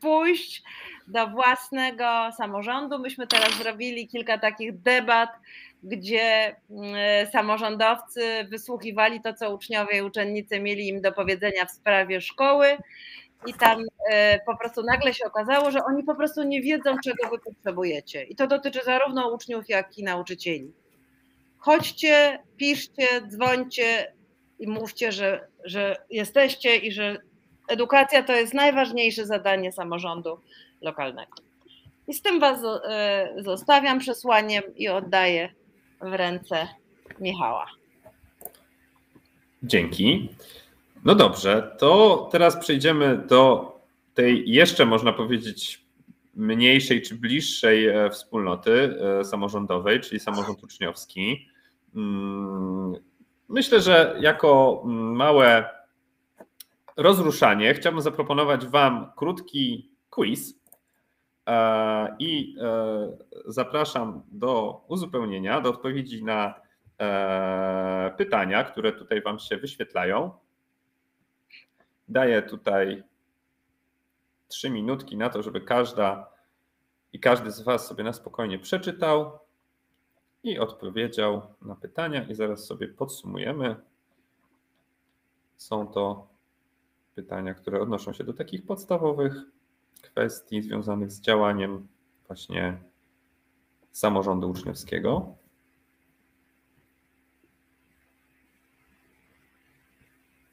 pójść do własnego samorządu. Myśmy teraz zrobili kilka takich debat, gdzie samorządowcy wysłuchiwali to, co uczniowie i uczennice mieli im do powiedzenia w sprawie szkoły, i tam po prostu nagle się okazało, że oni po prostu nie wiedzą, czego wy potrzebujecie, i to dotyczy zarówno uczniów, jak i nauczycieli. Chodźcie, piszcie, dzwońcie i mówcie, że, że jesteście i że edukacja to jest najważniejsze zadanie samorządu lokalnego. I z tym was zostawiam przesłaniem i oddaję w ręce Michała. Dzięki. No dobrze, to teraz przejdziemy do tej jeszcze, można powiedzieć, mniejszej czy bliższej wspólnoty samorządowej, czyli samorząd uczniowski. Myślę, że jako małe rozruszanie chciałbym zaproponować wam krótki quiz i zapraszam do uzupełnienia, do odpowiedzi na pytania, które tutaj wam się wyświetlają. Daję tutaj trzy minutki na to, żeby każda i każdy z was sobie na spokojnie przeczytał i odpowiedział na pytania i zaraz sobie podsumujemy. Są to pytania, które odnoszą się do takich podstawowych kwestii związanych z działaniem właśnie samorządu uczniowskiego.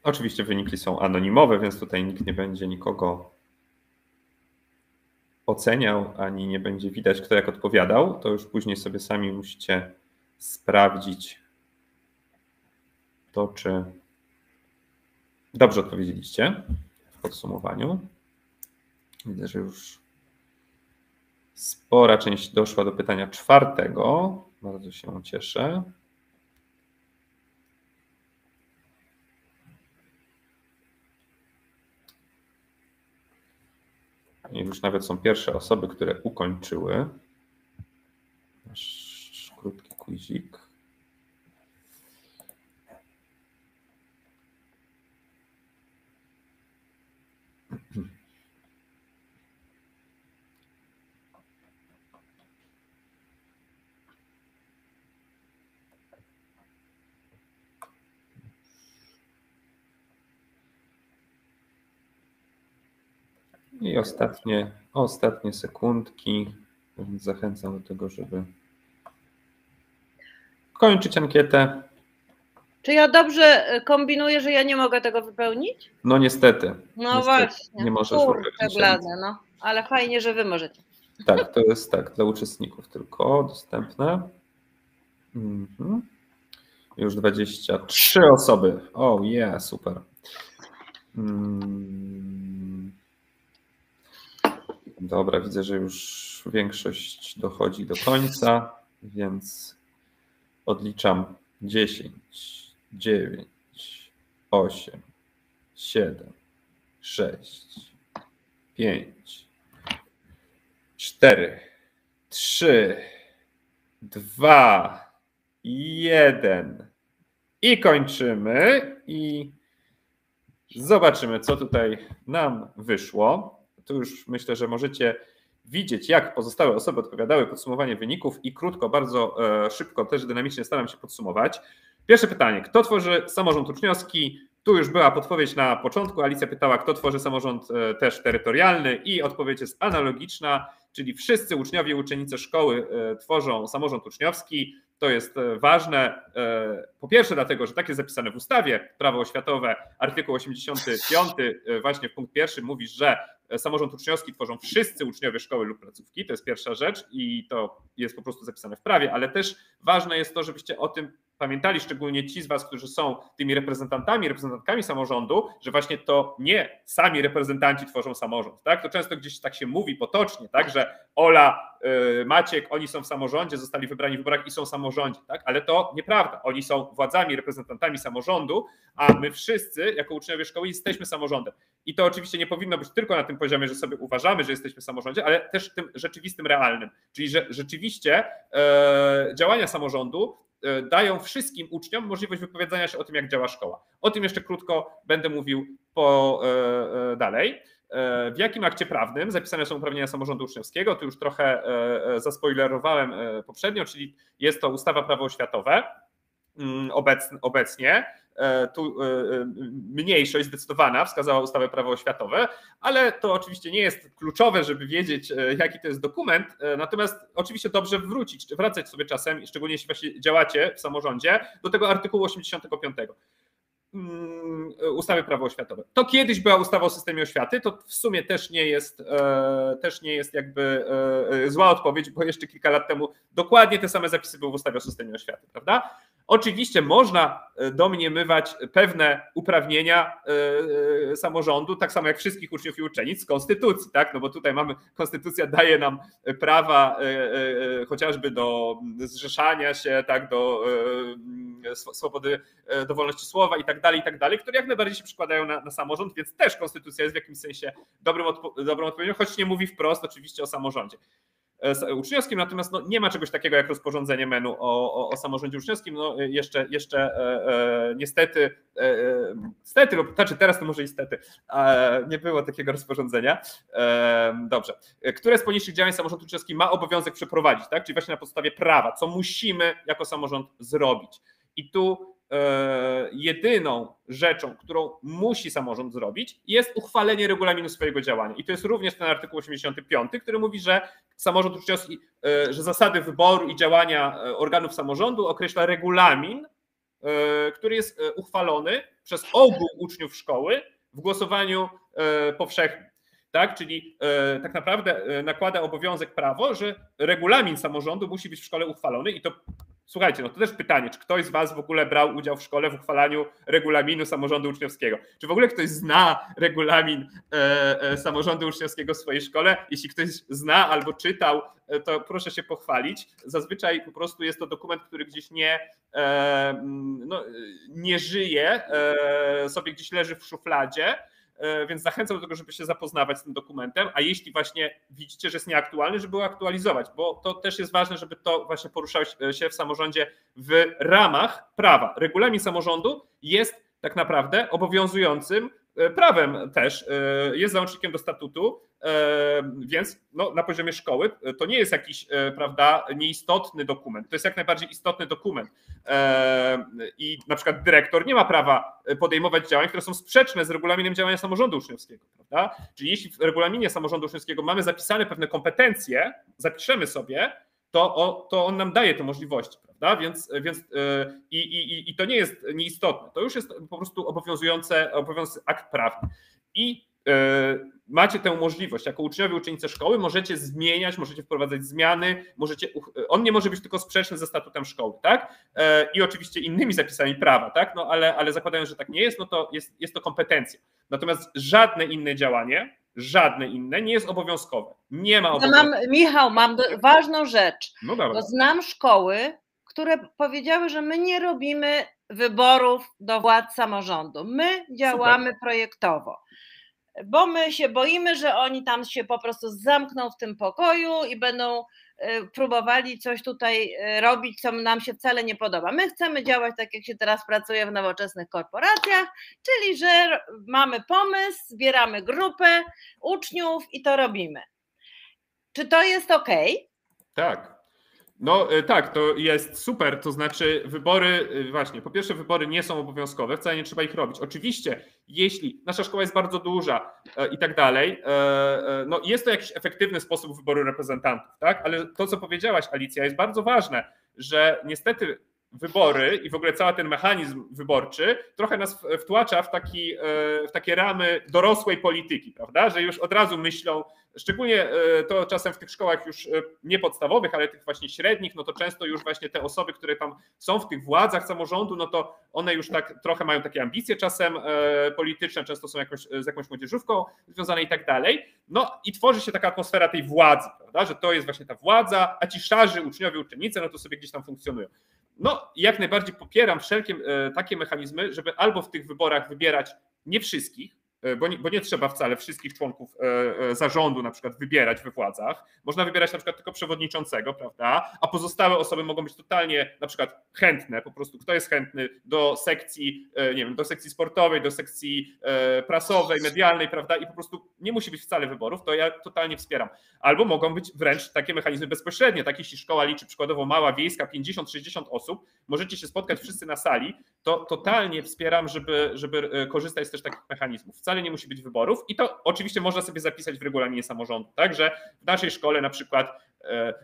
Oczywiście wyniki są anonimowe, więc tutaj nikt nie będzie nikogo oceniał, ani nie będzie widać, kto jak odpowiadał. To już później sobie sami musicie sprawdzić to, czy dobrze odpowiedzieliście w podsumowaniu. Widzę, że już spora część doszła do pytania czwartego. Bardzo się cieszę. I już nawet są pierwsze osoby, które ukończyły nasz krótki quizik. I ostatnie, ostatnie sekundki, więc zachęcam do tego, żeby kończyć ankietę. Czy ja dobrze kombinuję, że ja nie mogę tego wypełnić? No niestety. No niestety, właśnie. Nie możesz wypełnić. Blady, no. Ale fajnie, że wy możecie. Tak, to jest tak, dla uczestników tylko dostępne. Mhm. Już dwadzieścia trzy osoby. O, yeah, super. Hmm. Dobra, widzę, że już większość dochodzi do końca, więc odliczam dziesięć, dziewięć, osiem, siedem, sześć, pięć, cztery, trzy, dwa, jeden i kończymy i zobaczymy, co tutaj nam wyszło. Tu już myślę, że możecie widzieć, jak pozostałe osoby odpowiadały, podsumowanie wyników i krótko, bardzo szybko, też dynamicznie staram się podsumować. Pierwsze pytanie, kto tworzy samorząd uczniowski? Tu już była podpowiedź na początku, Alicja pytała, kto tworzy samorząd też terytorialny i odpowiedź jest analogiczna, czyli wszyscy uczniowie, uczennice szkoły tworzą samorząd uczniowski. To jest ważne, po pierwsze dlatego, że tak jest zapisane w ustawie, Prawo Oświatowe, artykuł osiemdziesiąty piąty, właśnie punkt pierwszy mówi, że samorząd uczniowski tworzą wszyscy uczniowie szkoły lub placówki, to jest pierwsza rzecz i to jest po prostu zapisane w prawie, ale też ważne jest to, żebyście o tym pamiętali, szczególnie ci z was, którzy są tymi reprezentantami, reprezentantkami samorządu, że właśnie to nie sami reprezentanci tworzą samorząd. Tak? To często gdzieś tak się mówi potocznie, tak, że Ola, Maciek, oni są w samorządzie, zostali wybrani w wyborach i są w samorządzie, tak? Ale to nieprawda. Oni są władzami, reprezentantami samorządu, a my wszyscy jako uczniowie szkoły jesteśmy samorządem. I to oczywiście nie powinno być tylko na tym poziomie, że sobie uważamy, że jesteśmy w samorządzie, ale też tym rzeczywistym, realnym. Czyli że rzeczywiście e, działania samorządu dają wszystkim uczniom możliwość wypowiedzenia się o tym, jak działa szkoła. O tym jeszcze krótko będę mówił po, e, e, dalej. E, w jakim akcie prawnym zapisane są uprawnienia samorządu uczniowskiego? Tu już trochę e, zaspoilerowałem e, poprzednio, czyli jest to ustawa Prawo Oświatowe m, obecn, obecnie. E, tu e, mniejszość zdecydowana wskazała ustawę Prawo Oświatowe, ale to oczywiście nie jest kluczowe, żeby wiedzieć, e, jaki to jest dokument, e, natomiast oczywiście dobrze wrócić, wracać sobie czasem, szczególnie jeśli właśnie działacie w samorządzie, do tego artykułu osiemdziesiątego piątego. ustawy Prawo Oświatowe. To kiedyś była ustawa o systemie oświaty, to w sumie też nie jest, też nie jest jakby zła odpowiedź, bo jeszcze kilka lat temu dokładnie te same zapisy były w ustawie o systemie oświaty, prawda? Oczywiście można domniemywać pewne uprawnienia samorządu, tak samo jak wszystkich uczniów i uczennic z konstytucji, tak? No bo tutaj mamy, konstytucja daje nam prawa chociażby do zrzeszania się, tak, do swobody, do wolności słowa i tak dalej, i tak dalej, które jak najbardziej się przykładają na, na samorząd, więc też konstytucja jest w jakimś sensie dobrym odpo- dobrą odpowiedzią, choć nie mówi wprost oczywiście o samorządzie uczniowskim, natomiast no, nie ma czegoś takiego jak rozporządzenie menu o, o, o samorządzie uczniowskim, no jeszcze, jeszcze e, e, niestety, e, niestety, bo, znaczy teraz to może niestety, e, nie było takiego rozporządzenia, e, dobrze, które z poniższych działań samorząd uczniowski ma obowiązek przeprowadzić, tak? Czyli właśnie na podstawie prawa, co musimy jako samorząd zrobić i tu e, jedyną rzeczą, którą musi samorząd zrobić, jest uchwalenie regulaminu swojego działania i to jest również ten artykuł osiemdziesiąty piąty, który mówi, że samorząd uczniowski, że zasady wyboru i działania organów samorządu określa regulamin, który jest uchwalony przez ogół uczniów szkoły w głosowaniu powszechnym. Tak? Czyli tak naprawdę nakłada obowiązek prawo, że regulamin samorządu musi być w szkole uchwalony i to, słuchajcie, no to też pytanie, czy ktoś z was w ogóle brał udział w szkole w uchwalaniu regulaminu samorządu uczniowskiego? Czy w ogóle ktoś zna regulamin e, e, samorządu uczniowskiego w swojej szkole? Jeśli ktoś zna albo czytał, e, to proszę się pochwalić. Zazwyczaj po prostu jest to dokument, który gdzieś nie, e, no, nie żyje, e, sobie gdzieś leży w szufladzie, e, więc zachęcam do tego, żeby się zapoznawać z tym dokumentem, a jeśli właśnie widzicie, że jest nieaktualny, żeby go aktualizować, bo to też jest ważne, żeby to właśnie poruszało się w samorządzie w ramach prawa. Regulamin samorządu jest tak naprawdę obowiązującym prawem też, jest załącznikiem do statutu, więc no, na poziomie szkoły to nie jest jakiś, prawda, nieistotny dokument, to jest jak najbardziej istotny dokument i na przykład dyrektor nie ma prawa podejmować działań, które są sprzeczne z regulaminem działania samorządu uczniowskiego, prawda? Czyli jeśli w regulaminie samorządu uczniowskiego mamy zapisane pewne kompetencje, zapiszemy sobie, to, o, to on nam daje te możliwości, prawda? Więc, więc yy, i, i, i to nie jest nieistotne. To już jest po prostu obowiązujące, obowiązujący akt prawny. I yy, macie tę możliwość, jako uczniowie, uczennice szkoły, możecie zmieniać, możecie wprowadzać zmiany, możecie, on nie może być tylko sprzeczny ze statutem szkoły, tak? Yy, I oczywiście innymi zapisami prawa, tak? No ale, ale zakładając, że tak nie jest, no to jest, jest to kompetencja. Natomiast żadne inne działanie, żadne inne nie jest obowiązkowe. Nie ma obowiązku. Ja Michał, mam do, ważną rzecz. No bo znam szkoły, które powiedziały, że my nie robimy wyborów do władz samorządu. My działamy Super. projektowo, bo my się boimy, że oni tam się po prostu zamkną w tym pokoju i będą próbowali coś tutaj robić, co nam się wcale nie podoba. My chcemy działać tak, jak się teraz pracuje w nowoczesnych korporacjach, czyli że mamy pomysł, zbieramy grupę uczniów i to robimy. Czy to jest ok? Tak. No tak, to jest super, to znaczy wybory, właśnie, po pierwsze wybory nie są obowiązkowe, wcale nie trzeba ich robić. Oczywiście, jeśli nasza szkoła jest bardzo duża e, i tak dalej, e, no jest to jakiś efektywny sposób wyboru reprezentantów, tak? Ale to, co powiedziałaś, Alicja, jest bardzo ważne, że niestety wybory i w ogóle cały ten mechanizm wyborczy trochę nas wtłacza w, taki, w takie ramy dorosłej polityki, prawda? Że już od razu myślą, szczególnie to czasem w tych szkołach już nie podstawowych, ale tych właśnie średnich, no to często już właśnie te osoby, które tam są w tych władzach samorządu, no to one już tak trochę mają takie ambicje czasem polityczne, często są jakoś, z jakąś młodzieżówką związane i tak dalej. No i tworzy się taka atmosfera tej władzy, prawda? Że to jest właśnie ta władza, a ci szarzy uczniowie, uczennice, no to sobie gdzieś tam funkcjonują. No, jak najbardziej popieram wszelkie takie mechanizmy, żeby albo w tych wyborach wybierać nie wszystkich, bo nie, bo nie trzeba wcale wszystkich członków zarządu na przykład wybierać we władzach. Można wybierać na przykład tylko przewodniczącego, prawda? A pozostałe osoby mogą być totalnie na przykład chętne, po prostu kto jest chętny do sekcji, nie wiem, do sekcji sportowej, do sekcji prasowej, medialnej, prawda? I po prostu nie musi być wcale wyborów, to ja totalnie wspieram. Albo mogą być wręcz takie mechanizmy bezpośrednie, tak jeśli szkoła liczy przykładowo mała wiejska, pięćdziesiąt sześćdziesiąt osób, możecie się spotkać wszyscy na sali, to totalnie wspieram, żeby, żeby korzystać z też takich mechanizmów. wcale nie musi być wyborów i to oczywiście można sobie zapisać w regulaminie samorządu, tak, że w naszej szkole na przykład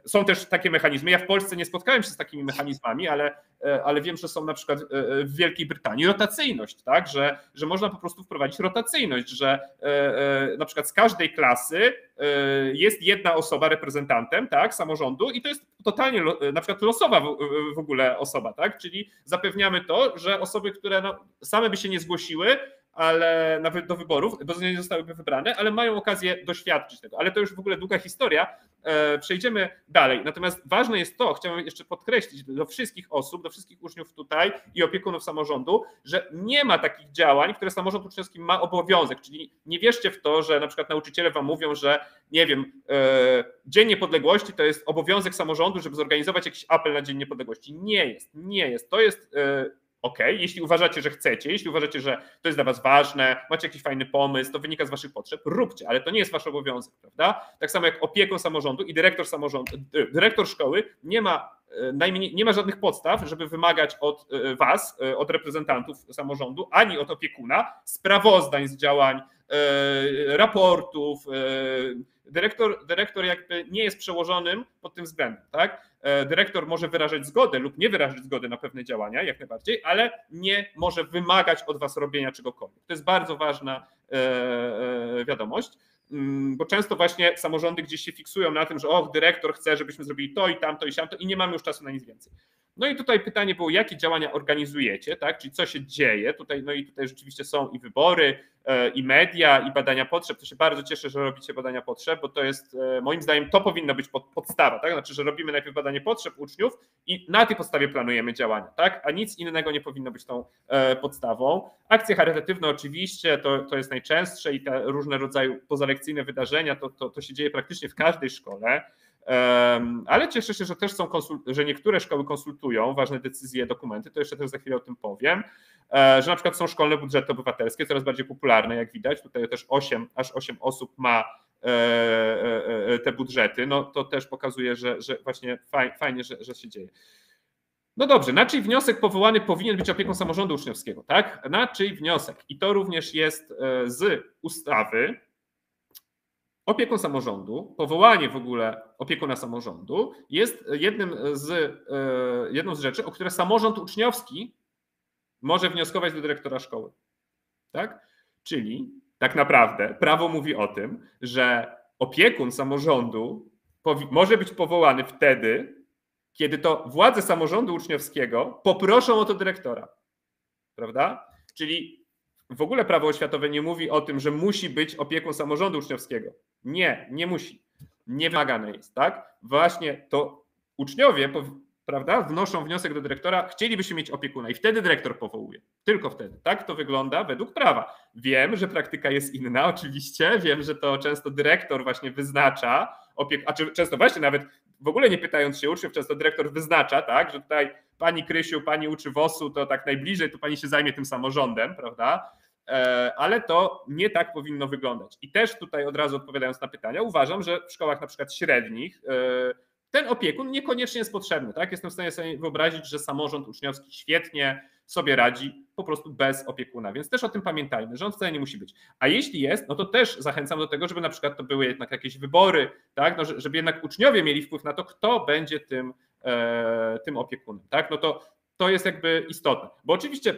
są też takie mechanizmy. Ja w Polsce nie spotkałem się z takimi mechanizmami, ale, ale wiem, że są na przykład w Wielkiej Brytanii rotacyjność, tak, że, że można po prostu wprowadzić rotacyjność, że na przykład z każdej klasy jest jedna osoba reprezentantem, tak, samorządu i to jest totalnie na przykład losowa w ogóle osoba, tak, czyli zapewniamy to, że osoby, które no, same by się nie zgłosiły, ale nawet do wyborów, bo nie zostałyby wybrane, ale mają okazję doświadczyć tego. Ale to już w ogóle długa historia. Przejdziemy dalej. Natomiast ważne jest to, chciałem jeszcze podkreślić do wszystkich osób, do wszystkich uczniów tutaj i opiekunów samorządu, że nie ma takich działań, które samorząd uczniowski ma obowiązek. Czyli nie wierzcie w to, że na przykład nauczyciele wam mówią, że nie wiem, Dzień Niepodległości to jest obowiązek samorządu, żeby zorganizować jakiś apel na Dzień Niepodległości. Nie jest, nie jest. To jest... OK, jeśli uważacie, że chcecie, jeśli uważacie, że to jest dla was ważne, macie jakiś fajny pomysł, to wynika z waszych potrzeb, róbcie, ale to nie jest wasz obowiązek, prawda? Tak samo jak opieką samorządu i dyrektor samorządu, dyrektor szkoły nie ma najmniej, nie ma żadnych podstaw, żeby wymagać od was, od reprezentantów samorządu, ani od opiekuna sprawozdań z działań, raportów. Dyrektor, dyrektor jakby nie jest przełożonym pod tym względem, tak? Dyrektor może wyrażać zgodę lub nie wyrażać zgody na pewne działania, jak najbardziej, ale nie może wymagać od was robienia czegokolwiek. To jest bardzo ważna wiadomość, bo często właśnie samorządy gdzieś się fiksują na tym, że och, dyrektor chce, żebyśmy zrobili to i tamto i siamto i nie mamy już czasu na nic więcej. No i tutaj pytanie było, jakie działania organizujecie, tak? Czyli co się dzieje tutaj, no i tutaj rzeczywiście są i wybory, i media, i badania potrzeb. To się bardzo cieszę, że robicie badania potrzeb, bo to jest, moim zdaniem, to powinna być pod, podstawa, tak? Znaczy, że robimy najpierw badanie potrzeb uczniów i na tej podstawie planujemy działania, tak? A nic innego nie powinno być tą e, podstawą. Akcje charytatywne oczywiście, to, to jest najczęstsze i te różne rodzaje pozalekcyjne wydarzenia, to, to, to się dzieje praktycznie w każdej szkole. Ale cieszę się, że też są, że niektóre szkoły konsultują ważne decyzje, dokumenty, to jeszcze też za chwilę o tym powiem, że na przykład są szkolne budżety obywatelskie, coraz bardziej popularne, jak widać, tutaj też osiem, aż osiem osób ma te budżety, no to też pokazuje, że, że właśnie fajnie, że, że się dzieje. No dobrze, na czyj wniosek powołany powinien być opieką samorządu uczniowskiego, tak? Na czyj wniosek? I to również jest z ustawy. Opieką samorządu, powołanie w ogóle opiekuna samorządu jest jednym z, jedną z rzeczy, o które samorząd uczniowski może wnioskować do dyrektora szkoły. Tak? Czyli tak naprawdę prawo mówi o tym, że opiekun samorządu może być powołany wtedy, kiedy to władze samorządu uczniowskiego poproszą o to dyrektora. Prawda? Czyli w ogóle prawo oświatowe nie mówi o tym, że musi być opieką samorządu uczniowskiego. Nie, nie musi. Nie wymagane jest, tak? Właśnie to uczniowie, prawda, wnoszą wniosek do dyrektora, chcielibyśmy mieć opiekuna i wtedy dyrektor powołuje. Tylko wtedy. Tak to wygląda według prawa. Wiem, że praktyka jest inna oczywiście, wiem, że to często dyrektor właśnie wyznacza opiekę, a czy, często właśnie nawet w ogóle nie pytając się uczniów, często dyrektor wyznacza, tak, że tutaj pani Krysiu, pani uczy wosu, to tak najbliżej, to pani się zajmie tym samorządem, prawda? Ale to nie tak powinno wyglądać. I też tutaj od razu odpowiadając na pytania, uważam, że w szkołach na przykład średnich ten opiekun niekoniecznie jest potrzebny. Tak? Jestem w stanie sobie wyobrazić, że samorząd uczniowski świetnie sobie radzi po prostu bez opiekuna, więc też o tym pamiętajmy, że on wcale nie musi być. A jeśli jest, no to też zachęcam do tego, żeby na przykład to były jednak jakieś wybory, tak? No, żeby jednak uczniowie mieli wpływ na to, kto będzie tym, e, tym opiekunem. Tak? No to, to jest jakby istotne, bo oczywiście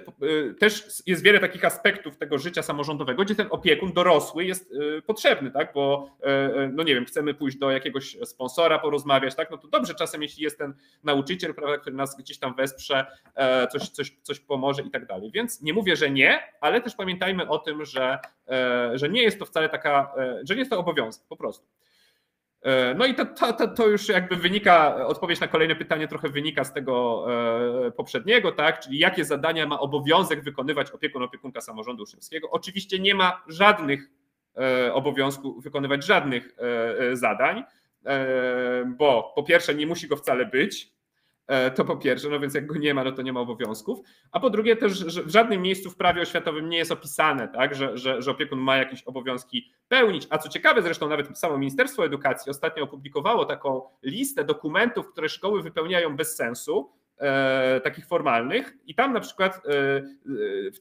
e, też jest wiele takich aspektów tego życia samorządowego, gdzie ten opiekun dorosły jest e, potrzebny, tak? Bo e, no nie wiem, chcemy pójść do jakiegoś sponsora, porozmawiać, tak? No to dobrze czasem, jeśli jest ten nauczyciel, prawda, który nas gdzieś tam wesprze, e, coś, coś, coś pomoże i tak dalej. Więc nie mówię, że nie, ale też pamiętajmy o tym, że, że nie jest to wcale taka, że nie jest to obowiązek po prostu. No i to, to, to już jakby wynika, odpowiedź na kolejne pytanie trochę wynika z tego poprzedniego, tak? Czyli jakie zadania ma obowiązek wykonywać opiekun, opiekunka samorządu uczniowskiego? Oczywiście nie ma żadnych obowiązku wykonywać żadnych zadań, bo po pierwsze nie musi go wcale być, to po pierwsze, no więc jak go nie ma, no to nie ma obowiązków, a po drugie też, że w żadnym miejscu w prawie oświatowym nie jest opisane, tak, że, że, że opiekun ma jakieś obowiązki pełnić, a co ciekawe zresztą nawet samo Ministerstwo Edukacji ostatnio opublikowało taką listę dokumentów, które szkoły wypełniają bez sensu, E, takich formalnych i tam na przykład e,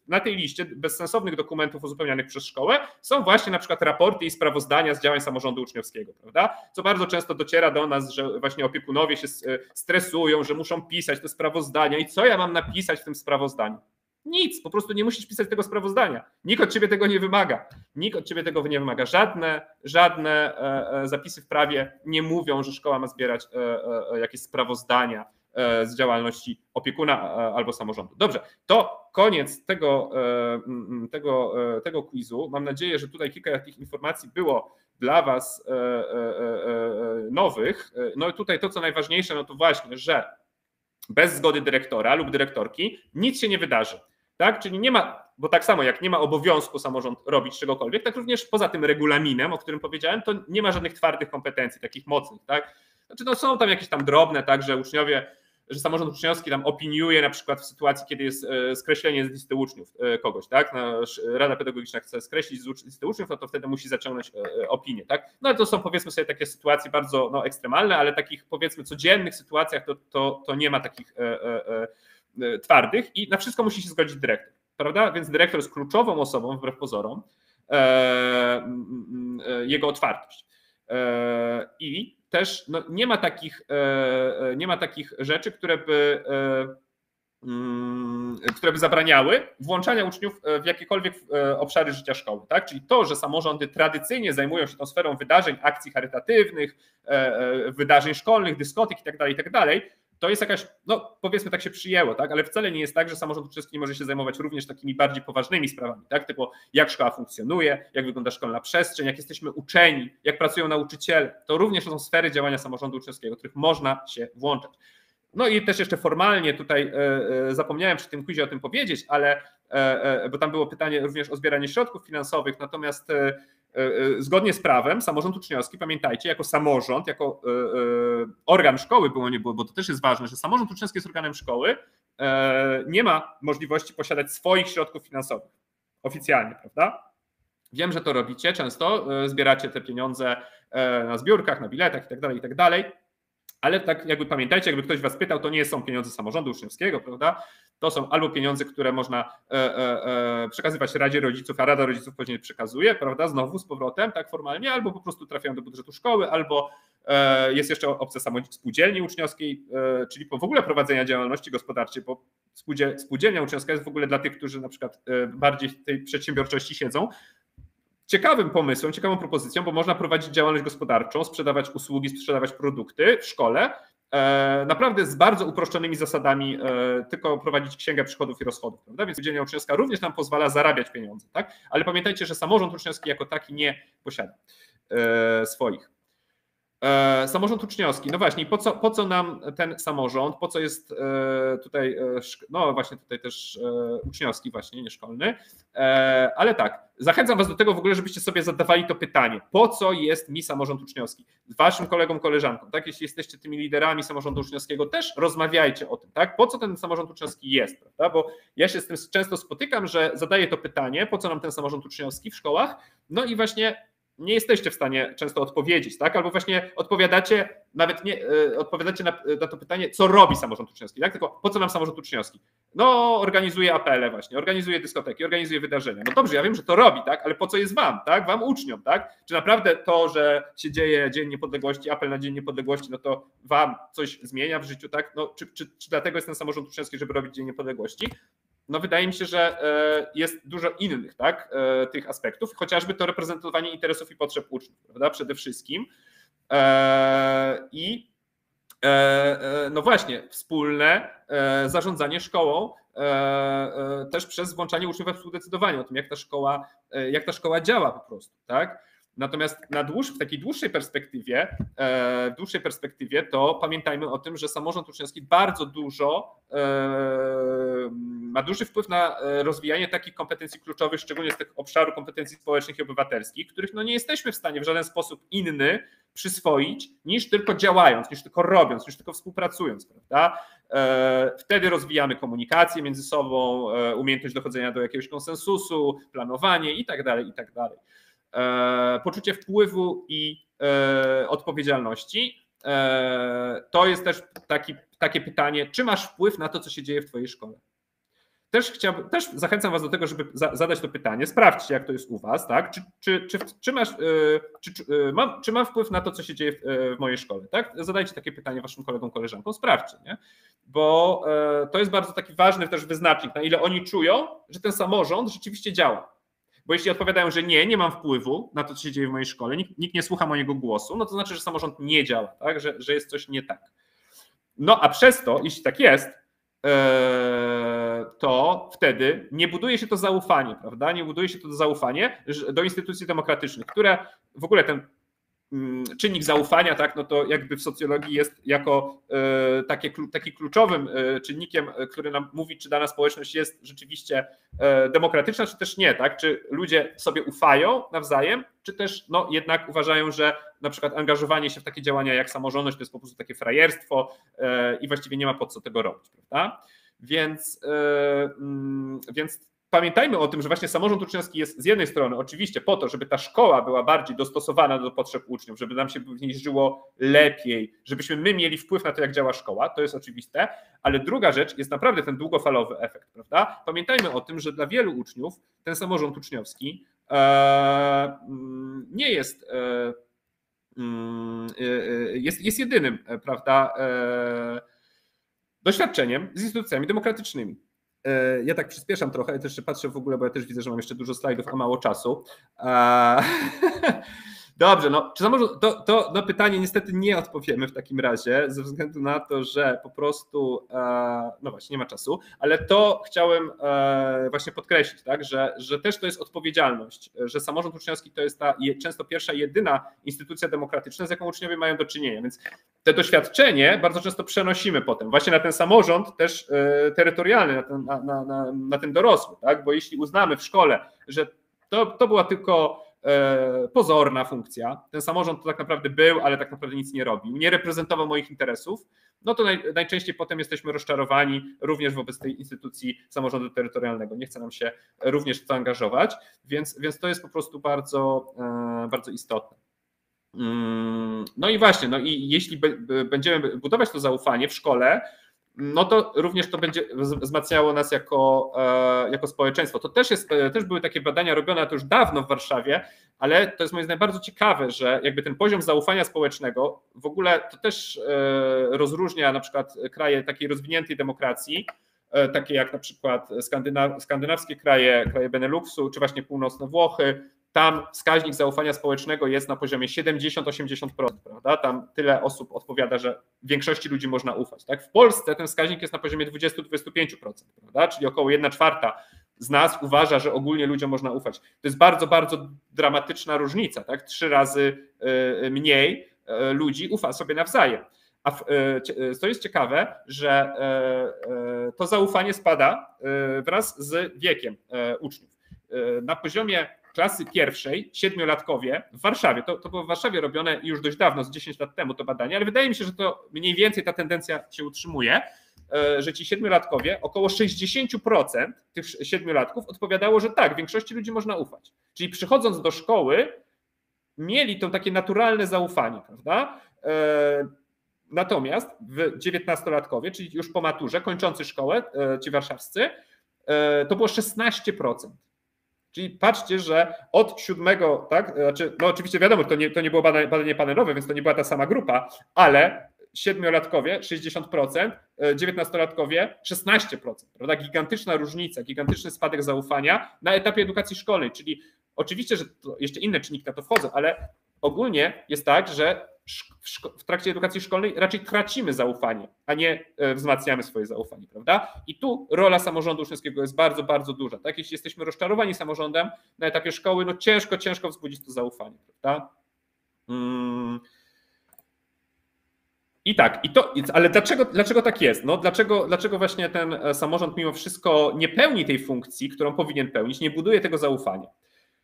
na tej liście bezsensownych dokumentów uzupełnianych przez szkołę są właśnie na przykład raporty i sprawozdania z działań samorządu uczniowskiego, prawda? Co bardzo często dociera do nas, że właśnie opiekunowie się stresują, że muszą pisać te sprawozdania i co ja mam napisać w tym sprawozdaniu? Nic, po prostu nie musisz pisać tego sprawozdania. Nikt od ciebie tego nie wymaga. Nikt od ciebie tego nie wymaga. Żadne, żadne e, zapisy w prawie nie mówią, że szkoła ma zbierać e, e, jakieś sprawozdania z działalności opiekuna albo samorządu. Dobrze, to koniec tego, tego, tego quizu. Mam nadzieję, że tutaj kilka takich informacji było dla was nowych. No i tutaj to, co najważniejsze, no to właśnie, że bez zgody dyrektora lub dyrektorki nic się nie wydarzy. Tak? Czyli nie ma, bo tak samo jak nie ma obowiązku samorząd robić czegokolwiek, tak również poza tym regulaminem, o którym powiedziałem, to nie ma żadnych twardych kompetencji, takich mocnych. Tak? Znaczy, no są tam jakieś tam drobne, tak, że uczniowie, że samorząd uczniowski tam opiniuje na przykład w sytuacji, kiedy jest skreślenie z listy uczniów kogoś, tak? No, Rada Pedagogiczna chce skreślić z listy uczniów, no to wtedy musi zaciągnąć opinię, tak? No ale to są, powiedzmy sobie, takie sytuacje bardzo no, ekstremalne, ale takich, powiedzmy, codziennych sytuacjach to, to, to nie ma takich e, e, e, twardych i na wszystko musi się zgodzić dyrektor, prawda? Więc dyrektor jest kluczową osobą, wbrew pozorom, e, e, jego otwartość. E, I też no, nie ma takich, nie ma takich rzeczy, które by, które by zabraniały włączania uczniów w jakiekolwiek obszary życia szkoły. Tak? Czyli to, że samorządy tradycyjnie zajmują się tą sferą wydarzeń, akcji charytatywnych, wydarzeń szkolnych, dyskotek itd., itd., to jest jakaś, no powiedzmy tak się przyjęło, tak, ale wcale nie jest tak, że samorząd uczniowski może się zajmować również takimi bardziej poważnymi sprawami, tak, typu jak szkoła funkcjonuje, jak wygląda szkolna przestrzeń, jak jesteśmy uczeni, jak pracują nauczyciele, to również są sfery działania samorządu uczniowskiego, których można się włączać. No i też jeszcze formalnie tutaj e, zapomniałem przy tym quizie o tym powiedzieć, ale, e, e, bo tam było pytanie również o zbieranie środków finansowych, natomiast e, zgodnie z prawem samorząd uczniowski, pamiętajcie, jako samorząd, jako organ szkoły było nie było, bo to też jest ważne, że samorząd uczniowski jest organem szkoły, nie ma możliwości posiadać swoich środków finansowych oficjalnie, prawda? Wiem, że to robicie często, zbieracie te pieniądze na zbiórkach, na biletach itd., itd., ale tak jakby pamiętajcie, jakby ktoś was pytał, to nie są pieniądze samorządu uczniowskiego, prawda? To są albo pieniądze, które można e, e, przekazywać Radzie Rodziców, a Rada Rodziców później przekazuje, prawda? Znowu z powrotem, tak formalnie, albo po prostu trafiają do budżetu szkoły, albo e, jest jeszcze opcja spółdzielni uczniowskiej, e, czyli po w ogóle prowadzenia działalności gospodarczej, bo spółdziel, spółdzielnia uczniowska jest w ogóle dla tych, którzy na przykład e, bardziej w tej przedsiębiorczości siedzą, ciekawym pomysłem, ciekawą propozycją, bo można prowadzić działalność gospodarczą, sprzedawać usługi, sprzedawać produkty w szkole, e, naprawdę z bardzo uproszczonymi zasadami, e, tylko prowadzić księgę przychodów i rozchodów, prawda? Więc spółdzielnia uczniowska również nam pozwala zarabiać pieniądze, tak? Ale pamiętajcie, że samorząd uczniowski jako taki nie posiada e, swoich. E, samorząd uczniowski, no właśnie, po co, po co nam ten samorząd, po co jest e, tutaj, e, no właśnie tutaj też e, uczniowski właśnie, nie szkolny, e, ale tak, zachęcam was do tego w ogóle, żebyście sobie zadawali to pytanie, po co jest mi samorząd uczniowski, waszym kolegom, koleżankom, tak, jeśli jesteście tymi liderami samorządu uczniowskiego, też rozmawiajcie o tym, tak, po co ten samorząd uczniowski jest, prawda, bo ja się z tym często spotykam, że zadaję to pytanie, po co nam ten samorząd uczniowski w szkołach, no i właśnie nie jesteście w stanie często odpowiedzieć, tak? Albo właśnie odpowiadacie, nawet nie yy, odpowiadacie na, na to pytanie, co robi samorząd uczniowski, tak? Tylko po co nam samorząd uczniowski? No, organizuje apele właśnie, organizuje dyskoteki, organizuje wydarzenia. No dobrze, ja wiem, że to robi, tak? Ale po co jest wam, tak? Wam uczniom, tak? Czy naprawdę to, że się dzieje Dzień Niepodległości, apel na Dzień Niepodległości, no to wam coś zmienia w życiu, tak? No, czy, czy, czy dlatego jest ten samorząd uczniowski, żeby robić Dzień Niepodległości? No wydaje mi się, że jest dużo innych, tak, tych aspektów, chociażby to reprezentowanie interesów i potrzeb uczniów, prawda, przede wszystkim. I no właśnie, wspólne zarządzanie szkołą też przez włączanie uczniów we współdecydowanie o tym, jak ta szkoła, jak ta szkoła działa po prostu, tak. Natomiast na dłuż, w takiej dłuższej perspektywie, e, dłuższej perspektywie to pamiętajmy o tym, że samorząd uczniowski bardzo dużo e, ma duży wpływ na rozwijanie takich kompetencji kluczowych, szczególnie z tych obszaru kompetencji społecznych i obywatelskich, których no nie jesteśmy w stanie w żaden sposób inny przyswoić niż tylko działając, niż tylko robiąc, niż tylko współpracując, prawda? Wtedy rozwijamy komunikację między sobą, umiejętność dochodzenia do jakiegoś konsensusu, planowanie i tak dalej, i tak dalej. Poczucie wpływu i odpowiedzialności. To jest też taki, takie pytanie, czy masz wpływ na to, co się dzieje w twojej szkole? Też, chciałbym, też zachęcam was do tego, żeby za, zadać to pytanie, sprawdźcie, jak to jest u was, tak? Czy, czy, czy, czy, masz, yy, czy, yy, mam, czy mam wpływ na to, co się dzieje w, yy, w mojej szkole? Tak? Zadajcie takie pytanie waszym kolegom, koleżankom, sprawdźcie, nie? Bo yy, to jest bardzo taki ważny też wyznacznik, na ile oni czują, że ten samorząd rzeczywiście działa. Bo jeśli odpowiadają, że nie, nie mam wpływu na to, co się dzieje w mojej szkole, nikt, nikt nie słucha mojego głosu, no to znaczy, że samorząd nie działa, tak? że, że jest coś nie tak. No a przez to, jeśli tak jest, yy, to wtedy nie buduje się to zaufanie, prawda? Nie buduje się to zaufanie do instytucji demokratycznych, które w ogóle ten czynnik zaufania, tak, no to jakby w socjologii jest jako taki, taki kluczowym czynnikiem, który nam mówi, czy dana społeczność jest rzeczywiście demokratyczna, czy też nie, tak? Czy ludzie sobie ufają nawzajem, czy też no, jednak uważają, że na przykład angażowanie się w takie działania jak samorządność to jest po prostu takie frajerstwo i właściwie nie ma po co tego robić, prawda? Więc, yy, więc pamiętajmy o tym, że właśnie samorząd uczniowski jest z jednej strony oczywiście po to, żeby ta szkoła była bardziej dostosowana do potrzeb uczniów, żeby nam się w niej żyło lepiej, żebyśmy my mieli wpływ na to, jak działa szkoła, to jest oczywiste, ale druga rzecz jest naprawdę ten długofalowy efekt, prawda? Pamiętajmy o tym, że dla wielu uczniów ten samorząd uczniowski yy, nie jest, yy, yy, jest, jest jedynym, prawda, yy, doświadczeniem z instytucjami demokratycznymi. Ja tak przyspieszam trochę, ja też jeszcze patrzę w ogóle, bo ja też widzę, że mam jeszcze dużo slajdów, a mało czasu. Eee... Dobrze, no czy samorząd, to, to no, pytanie niestety nie odpowiemy w takim razie, ze względu na to, że po prostu, e, no właśnie, nie ma czasu, ale to chciałem e, właśnie podkreślić, tak, że, że też to jest odpowiedzialność, że samorząd uczniowski to jest ta je, często pierwsza, jedyna instytucja demokratyczna, z jaką uczniowie mają do czynienia, więc te doświadczenie bardzo często przenosimy potem właśnie na ten samorząd też e, terytorialny, na ten, na, na, na, na ten dorosły, tak, bo jeśli uznamy w szkole, że to, to była tylko pozorna funkcja, ten samorząd to tak naprawdę był, ale tak naprawdę nic nie robił, nie reprezentował moich interesów, no to naj, najczęściej potem jesteśmy rozczarowani również wobec tej instytucji samorządu terytorialnego. Nie chce nam się również w to angażować, więc, więc to jest po prostu bardzo, bardzo istotne. No i właśnie, no i jeśli będziemy budować to zaufanie w szkole, no to również to będzie wzmacniało nas jako, jako społeczeństwo. To też, jest, też były takie badania robione to już dawno w Warszawie, ale to jest moim zdaniem bardzo ciekawe, że jakby ten poziom zaufania społecznego w ogóle to też rozróżnia na przykład kraje takiej rozwiniętej demokracji, takie jak na przykład Skandyna, skandynawskie kraje, kraje Beneluxu czy właśnie północne Włochy. Tam wskaźnik zaufania społecznego jest na poziomie siedemdziesiąt do osiemdziesięciu procent, prawda? Tam tyle osób odpowiada, że większości ludzi można ufać. Tak? W Polsce ten wskaźnik jest na poziomie dwadzieścia do dwudziestu pięciu procent, prawada? Czyli około jedna czwarta z nas uważa, że ogólnie ludziom można ufać. To jest bardzo, bardzo dramatyczna różnica. Tak? Trzy razy mniej ludzi ufa sobie nawzajem. A co jest ciekawe, że to zaufanie spada wraz z wiekiem uczniów. Na poziomie klasy pierwszej, siedmiolatkowie w Warszawie, to, to było w Warszawie robione już dość dawno, z dziesięć lat temu to badanie, ale wydaje mi się, że to mniej więcej ta tendencja się utrzymuje, że ci siedmiolatkowie, około sześćdziesiąt procent tych siedmiolatków odpowiadało, że tak, większości ludzi można ufać. Czyli przychodząc do szkoły mieli to takie naturalne zaufanie, prawda? Natomiast w dziewiętnastolatkowie, czyli już po maturze, kończący szkołę, ci warszawscy, to było szesnaście procent. Czyli patrzcie, że od siódmego, tak, znaczy, no oczywiście wiadomo, to nie, to nie było badanie, badanie panelowe, więc to nie była ta sama grupa, ale siedmiolatkowie sześćdziesiąt procent, dziewiętnastolatkowie szesnaście procent, prawda? Gigantyczna różnica, gigantyczny spadek zaufania na etapie edukacji szkolnej, czyli oczywiście, że to jeszcze inne czynniki na to wchodzą, ale ogólnie jest tak, że w trakcie edukacji szkolnej raczej tracimy zaufanie, a nie wzmacniamy swoje zaufanie, prawda? I tu rola samorządu uczniowskiego jest bardzo, bardzo duża. Tak? Jeśli jesteśmy rozczarowani samorządem na etapie szkoły, no ciężko, ciężko wzbudzić to zaufanie, prawda? Hmm. I tak, i to, ale dlaczego, dlaczego tak jest? No, dlaczego, dlaczego właśnie ten samorząd mimo wszystko nie pełni tej funkcji, którą powinien pełnić, nie buduje tego zaufania?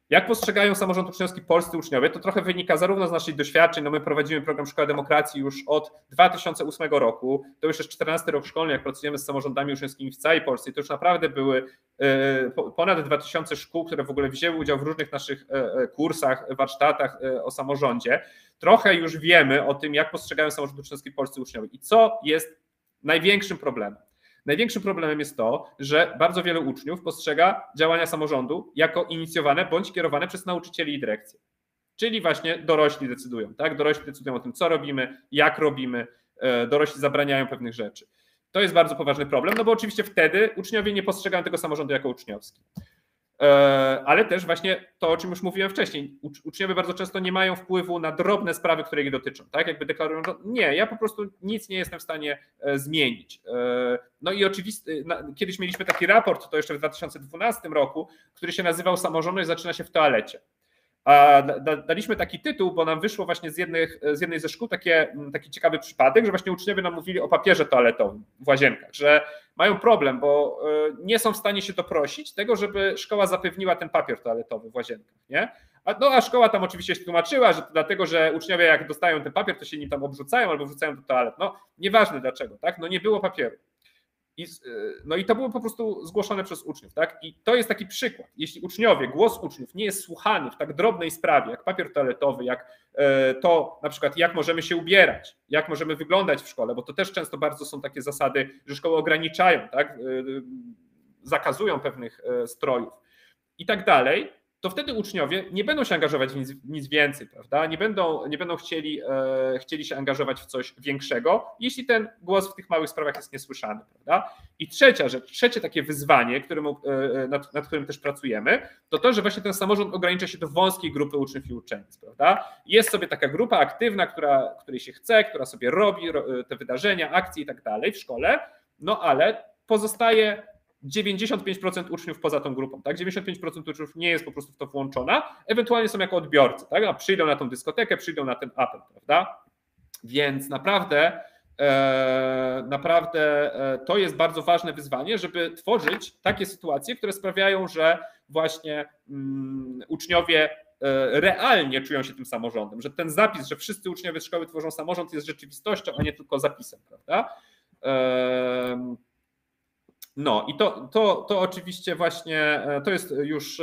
Jak postrzegają samorząd uczniowski polscy uczniowie, to trochę wynika zarówno z naszych doświadczeń, no my prowadzimy program Szkoła Demokracji już od dwa tysiące ósmego roku, to już jest czternasty rok szkolny, jak pracujemy z samorządami uczniowskimi w całej Polsce, to już naprawdę były ponad dwa tysiące szkół, które w ogóle wzięły udział w różnych naszych kursach, warsztatach o samorządzie. Trochę już wiemy o tym, jak postrzegają samorząd uczniowski polscy uczniowie i co jest największym problemem. Największym problemem jest to, że bardzo wielu uczniów postrzega działania samorządu jako inicjowane bądź kierowane przez nauczycieli i dyrekcję. Czyli właśnie dorośli decydują, tak? Dorośli decydują o tym, co robimy, jak robimy, dorośli zabraniają pewnych rzeczy. To jest bardzo poważny problem, no bo oczywiście wtedy uczniowie nie postrzegają tego samorządu jako uczniowski. Ale też właśnie to, o czym już mówiłem wcześniej, uczniowie bardzo często nie mają wpływu na drobne sprawy, które ich dotyczą, tak? Jakby deklarują, że nie, ja po prostu nic nie jestem w stanie zmienić. No i oczywiście kiedyś mieliśmy taki raport, to jeszcze w dwa tysiące dwunastym roku, który się nazywał Samorządność zaczyna się w toalecie. A daliśmy taki tytuł, bo nam wyszło właśnie z, jednych, z jednej ze szkół takie, taki ciekawy przypadek, że właśnie uczniowie nam mówili o papierze toaletowym w łazienkach, że mają problem, bo nie są w stanie się doprosić tego, żeby szkoła zapewniła ten papier toaletowy w łazienkach, nie? A, no a szkoła tam oczywiście się tłumaczyła, że to dlatego, że uczniowie jak dostają ten papier, to się nim tam obrzucają albo wrzucają do toalet, no nieważne dlaczego, tak? No nie było papieru. I, no i to było po prostu zgłoszone przez uczniów, tak? I to jest taki przykład. Jeśli uczniowie, głos uczniów nie jest słuchany w tak drobnej sprawie, jak papier toaletowy, jak to na przykład jak możemy się ubierać, jak możemy wyglądać w szkole, bo to też często bardzo są takie zasady, że szkoły ograniczają, tak? Zakazują pewnych strojów i tak dalej, to wtedy uczniowie nie będą się angażować w nic, nic więcej, prawda? Nie będą, nie będą chcieli, e, chcieli się angażować w coś większego, jeśli ten głos w tych małych sprawach jest niesłyszany, prawda? I trzecia rzecz, trzecie takie wyzwanie, którym, e, nad, nad którym też pracujemy, to to, że właśnie ten samorząd ogranicza się do wąskiej grupy uczniów i uczennic, prawda? Jest sobie taka grupa aktywna, która, której się chce, która sobie robi ro, te wydarzenia, akcje i tak dalej w szkole, no ale pozostaje dziewięćdziesiąt pięć procent uczniów poza tą grupą, tak? dziewięćdziesiąt pięć procent uczniów nie jest po prostu w to włączona, ewentualnie są jako odbiorcy, tak? A przyjdą na tą dyskotekę, przyjdą na ten apel, prawda? Więc naprawdę, e, naprawdę e, to jest bardzo ważne wyzwanie, żeby tworzyć takie sytuacje, które sprawiają, że właśnie mm, uczniowie realnie czują się tym samorządem, że ten zapis, że wszyscy uczniowie z szkoły tworzą samorząd, jest rzeczywistością, a nie tylko zapisem, prawda? E, No i to, to, to oczywiście właśnie to jest już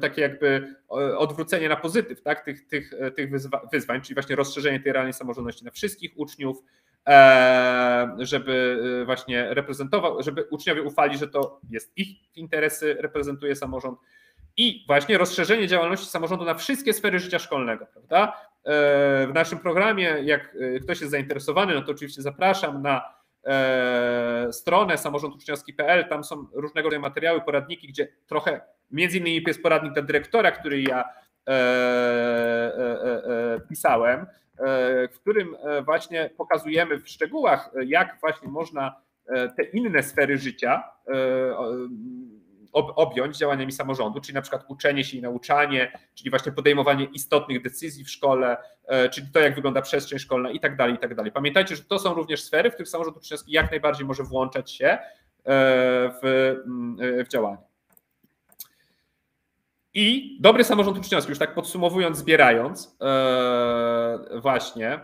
takie jakby odwrócenie na pozytyw, tak? tych, tych, tych wyzwań, czyli właśnie rozszerzenie tej realnej samorządności na wszystkich uczniów, żeby właśnie reprezentował, żeby uczniowie ufali, że to jest ich interesy, reprezentuje samorząd i właśnie rozszerzenie działalności samorządu na wszystkie sfery życia szkolnego, prawda? W naszym programie, jak ktoś jest zainteresowany, no to oczywiście zapraszam na stronę samorząd uczniowski kropka p l, tam są różnego rodzaju materiały, poradniki, gdzie trochę, między innymi jest poradnik dla dyrektora, który ja e, e, e, pisałem, e, w którym właśnie pokazujemy w szczegółach, jak właśnie można te inne sfery życia e, ob, objąć działaniami samorządu, czyli na przykład uczenie się i nauczanie, czyli właśnie podejmowanie istotnych decyzji w szkole, czyli to, jak wygląda przestrzeń szkolna i tak dalej, i tak dalej. Pamiętajcie, że to są również sfery, w których samorząd uczniowski jak najbardziej może włączać się w, w działanie. I dobry samorząd uczniowski, już tak podsumowując, zbierając, właśnie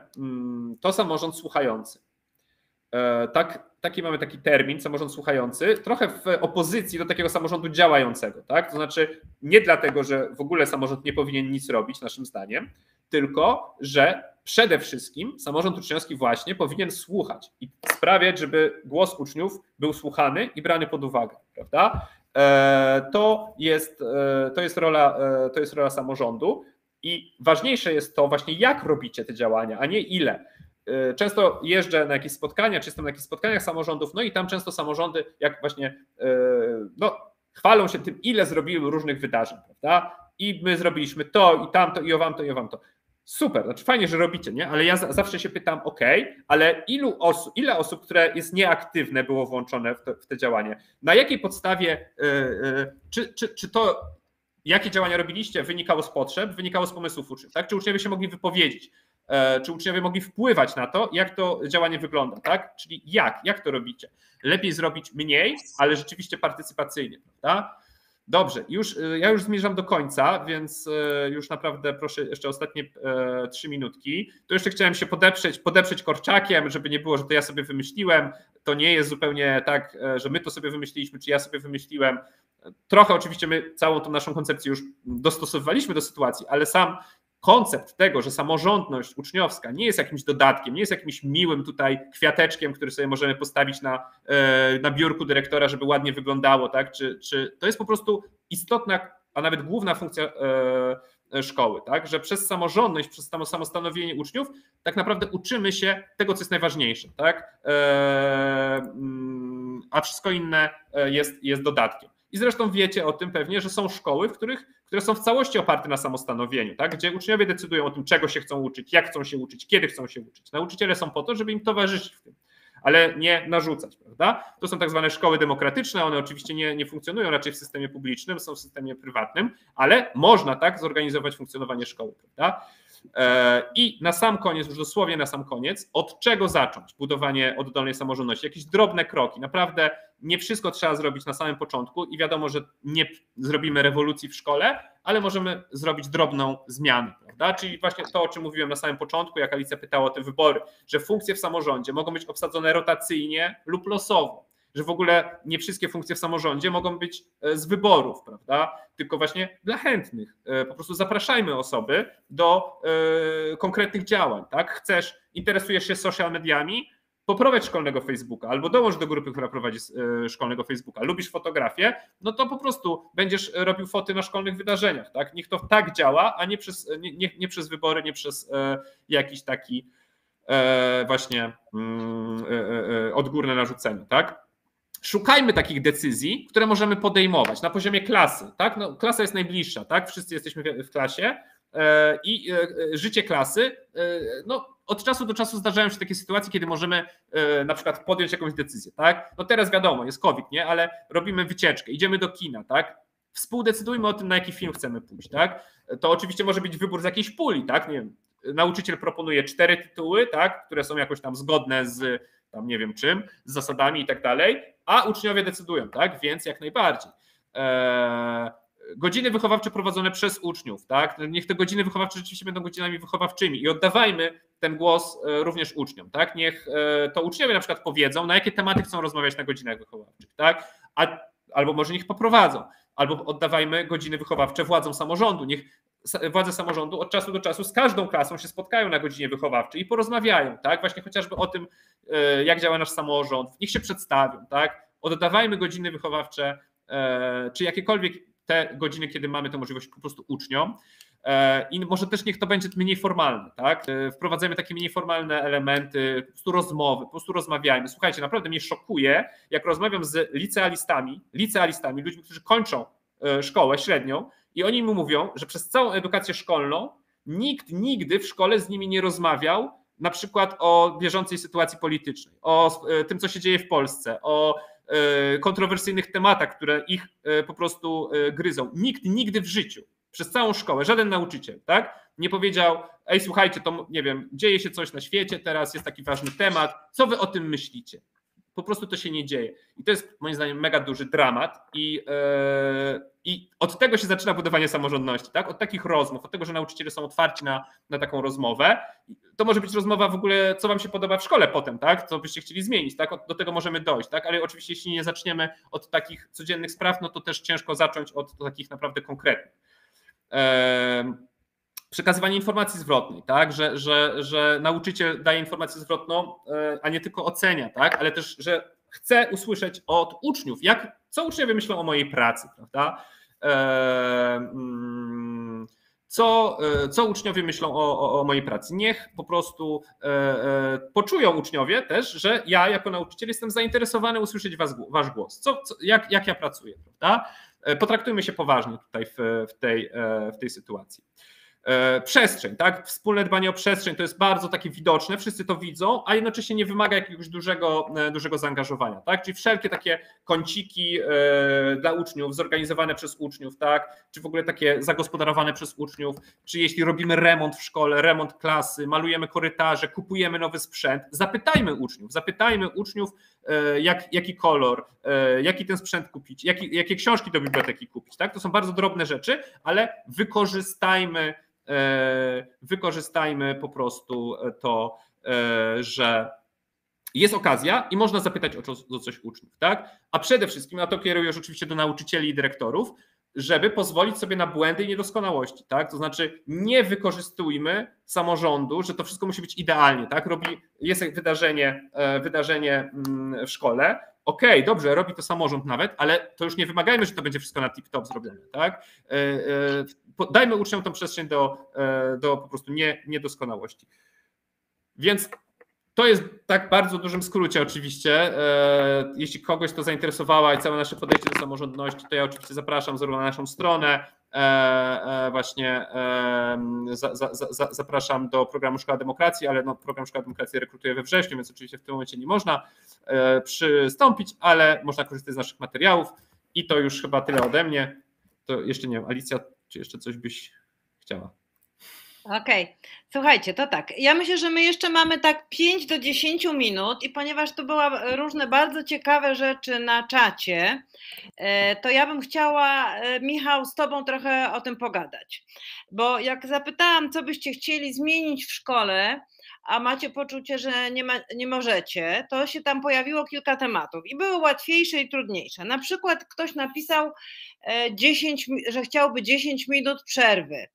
to samorząd słuchający. Tak, taki mamy taki termin, samorząd słuchający, trochę w opozycji do takiego samorządu działającego, tak? To znaczy nie dlatego, że w ogóle samorząd nie powinien nic robić, naszym zdaniem, tylko że przede wszystkim samorząd uczniowski właśnie powinien słuchać i sprawiać, żeby głos uczniów był słuchany i brany pod uwagę, prawda? To jest, to jest rola, to jest rola samorządu i ważniejsze jest to właśnie, jak robicie te działania, a nie ile. Często jeżdżę na jakieś spotkania, czy jestem na jakichś spotkaniach samorządów, no i tam często samorządy, jak właśnie no, chwalą się tym, ile zrobiły różnych wydarzeń, prawda? I my zrobiliśmy to, i tamto, i o wam to, i o wam to. Super, znaczy fajnie, że robicie, nie? Ale ja zawsze się pytam, ok, ale ilu osób, ile osób, które jest nieaktywne, było włączone w, to, w te działanie? Na jakiej podstawie, yy, yy, czy, czy, czy to, jakie działania robiliście, wynikało z potrzeb, wynikało z pomysłów uczniów, tak? Czy uczniowie się mogli wypowiedzieć? Czy uczniowie mogli wpływać na to, jak to działanie wygląda, tak? Czyli jak, jak to robicie? Lepiej zrobić mniej, ale rzeczywiście partycypacyjnie, prawda? Dobrze, już, ja już zmierzam do końca, więc już naprawdę proszę jeszcze ostatnie trzy minutki. Tu jeszcze chciałem się podeprzeć, podeprzeć korczakiem, żeby nie było, że to ja sobie wymyśliłem. To nie jest zupełnie tak, że my to sobie wymyśliliśmy, czy ja sobie wymyśliłem. Trochę oczywiście my całą tą naszą koncepcję już dostosowywaliśmy do sytuacji, ale sam koncept tego, że samorządność uczniowska nie jest jakimś dodatkiem, nie jest jakimś miłym tutaj kwiateczkiem, który sobie możemy postawić na, na biurku dyrektora, żeby ładnie wyglądało, tak? Czy, czy to jest po prostu istotna, a nawet główna funkcja szkoły, tak? Że przez samorządność, przez samo samostanowienie uczniów tak naprawdę uczymy się tego, co jest najważniejsze, tak? A wszystko inne jest, jest dodatkiem. I zresztą wiecie o tym pewnie, że są szkoły, w których, które są w całości oparte na samostanowieniu, tak? Gdzie uczniowie decydują o tym, czego się chcą uczyć, jak chcą się uczyć, kiedy chcą się uczyć. Nauczyciele są po to, żeby im towarzyszyć w tym, ale nie narzucać, prawda? To są tak zwane szkoły demokratyczne, one oczywiście nie, nie funkcjonują raczej w systemie publicznym, są w systemie prywatnym, ale można tak zorganizować funkcjonowanie szkoły, prawda? I na sam koniec, już dosłownie na sam koniec, od czego zacząć budowanie oddolnej samorządności? Jakieś drobne kroki, naprawdę nie wszystko trzeba zrobić na samym początku i wiadomo, że nie zrobimy rewolucji w szkole, ale możemy zrobić drobną zmianę, prawda? Czyli właśnie to, o czym mówiłem na samym początku, jak Alicja pytała o te wybory, że funkcje w samorządzie mogą być obsadzone rotacyjnie lub losowo, że w ogóle nie wszystkie funkcje w samorządzie mogą być z wyborów, prawda? Tylko właśnie dla chętnych. Po prostu zapraszajmy osoby do yy, konkretnych działań, tak? Chcesz, interesujesz się social mediami, poprowadź szkolnego Facebooka albo dołącz do grupy, która prowadzi yy, szkolnego Facebooka. Lubisz fotografię, no to po prostu będziesz robił foty na szkolnych wydarzeniach, tak? Niech to tak działa, a nie przez, nie, nie, nie przez wybory, nie przez yy, jakiś taki yy, właśnie yy, yy, odgórne narzucenie, tak? Szukajmy takich decyzji, które możemy podejmować na poziomie klasy, tak? No, klasa jest najbliższa, tak? Wszyscy jesteśmy w klasie i życie klasy, no, od czasu do czasu zdarzają się takie sytuacje, kiedy możemy na przykład podjąć jakąś decyzję, tak? No teraz wiadomo, jest COVID, nie? Ale robimy wycieczkę, idziemy do kina, tak? Współdecydujmy o tym, na jaki film chcemy pójść, tak? To oczywiście może być wybór z jakiejś puli, tak? Nie wiem, nauczyciel proponuje cztery tytuły, tak? Które są jakoś tam zgodne z tam nie wiem czym, z zasadami i tak dalej, a uczniowie decydują, tak? Więc jak najbardziej. Eee, godziny wychowawcze prowadzone przez uczniów, tak? Niech te godziny wychowawcze rzeczywiście będą godzinami wychowawczymi i oddawajmy ten głos również uczniom, tak? Niech to uczniowie na przykład powiedzą, na jakie tematy chcą rozmawiać na godzinach wychowawczych, tak? A, albo może niech poprowadzą, albo oddawajmy godziny wychowawcze władzom samorządu, niech władze samorządu od czasu do czasu z każdą klasą się spotkają na godzinie wychowawczej i porozmawiają, tak? Właśnie chociażby o tym, jak działa nasz samorząd, niech się przedstawią, tak? Oddawajmy godziny wychowawcze, czy jakiekolwiek te godziny, kiedy mamy tę możliwość, po prostu uczniom. I może też niech to będzie mniej formalne, tak? Wprowadzajmy takie mniej formalne elementy, po prostu rozmowy, po prostu rozmawiajmy. Słuchajcie, naprawdę mnie szokuje, jak rozmawiam z licealistami, licealistami, ludźmi, którzy kończą szkołę średnią, i oni mu mówią, że przez całą edukację szkolną nikt nigdy w szkole z nimi nie rozmawiał na przykład o bieżącej sytuacji politycznej, o tym, co się dzieje w Polsce, o kontrowersyjnych tematach, które ich po prostu gryzą. Nikt nigdy w życiu, przez całą szkołę, żaden nauczyciel, tak, nie powiedział: ej, słuchajcie, to nie wiem, dzieje się coś na świecie, teraz jest taki ważny temat, co wy o tym myślicie? Po prostu to się nie dzieje. I to jest moim zdaniem mega duży dramat i, yy, i od tego się zaczyna budowanie samorządności, tak? Od takich rozmów, od tego, że nauczyciele są otwarci na, na taką rozmowę. To może być rozmowa w ogóle, co wam się podoba w szkole potem, tak? Co byście chcieli zmienić, tak? Do tego możemy dojść, tak? Ale oczywiście jeśli nie zaczniemy od takich codziennych spraw, no to też ciężko zacząć od takich naprawdę konkretnych. Yy. Przekazywanie informacji zwrotnej, tak, że, że, że nauczyciel daje informację zwrotną, a nie tylko ocenia, tak, ale też, że chce usłyszeć od uczniów, jak, co uczniowie myślą o mojej pracy, prawda? Co, co uczniowie myślą o, o, o mojej pracy? Niech po prostu poczują uczniowie też, że ja jako nauczyciel jestem zainteresowany usłyszeć was, wasz głos, co, co, jak, jak ja pracuję, prawda? Potraktujmy się poważnie tutaj w, w, tej, w tej sytuacji. Przestrzeń, tak? Wspólne dbanie o przestrzeń to jest bardzo takie widoczne, wszyscy to widzą, a jednocześnie nie wymaga jakiegoś dużego, dużego zaangażowania, tak? Czyli wszelkie takie kąciki dla uczniów, zorganizowane przez uczniów, tak? Czy w ogóle takie zagospodarowane przez uczniów, czy jeśli robimy remont w szkole, remont klasy, malujemy korytarze, kupujemy nowy sprzęt, zapytajmy uczniów, zapytajmy uczniów, jak, jaki kolor, jaki ten sprzęt kupić, jaki, jakie książki do biblioteki kupić, tak? To są bardzo drobne rzeczy, ale wykorzystajmy wykorzystajmy po prostu to, że jest okazja i można zapytać o coś uczniów, tak? A przede wszystkim, a to kieruję już oczywiście do nauczycieli i dyrektorów, żeby pozwolić sobie na błędy i niedoskonałości, tak? To znaczy nie wykorzystujmy samorządu, że to wszystko musi być idealnie, tak? Robi, jest wydarzenie, wydarzenie w szkole, okej, okay, dobrze, robi to samorząd nawet, ale to już nie wymagajmy, że to będzie wszystko na tip-top zrobione, tak? Dajmy uczniom tą przestrzeń do, do po prostu nie, niedoskonałości. Więc to jest tak w bardzo dużym skrócie oczywiście. Jeśli kogoś to zainteresowała i całe nasze podejście do samorządności, to ja oczywiście zapraszam zarówno na naszą stronę, właśnie za, za, za, zapraszam do programu Szkoła Demokracji, ale no, program Szkoła Demokracji rekrutuje we wrześniu, więc oczywiście w tym momencie nie można przystąpić, ale można korzystać z naszych materiałów i to już chyba tyle ode mnie. To jeszcze nie wiem, Alicja, czy jeszcze coś byś chciała? Okej, okay. Słuchajcie, to tak, ja myślę, że my jeszcze mamy tak pięć do dziesięciu minut i ponieważ to były różne bardzo ciekawe rzeczy na czacie, to ja bym chciała, Michał, z tobą trochę o tym pogadać, bo jak zapytałam, co byście chcieli zmienić w szkole, a macie poczucie, że nie, ma, nie możecie, to się tam pojawiło kilka tematów i były łatwiejsze i trudniejsze. Na przykład ktoś napisał, dziesięć, że chciałby dziesięć minut przerwy.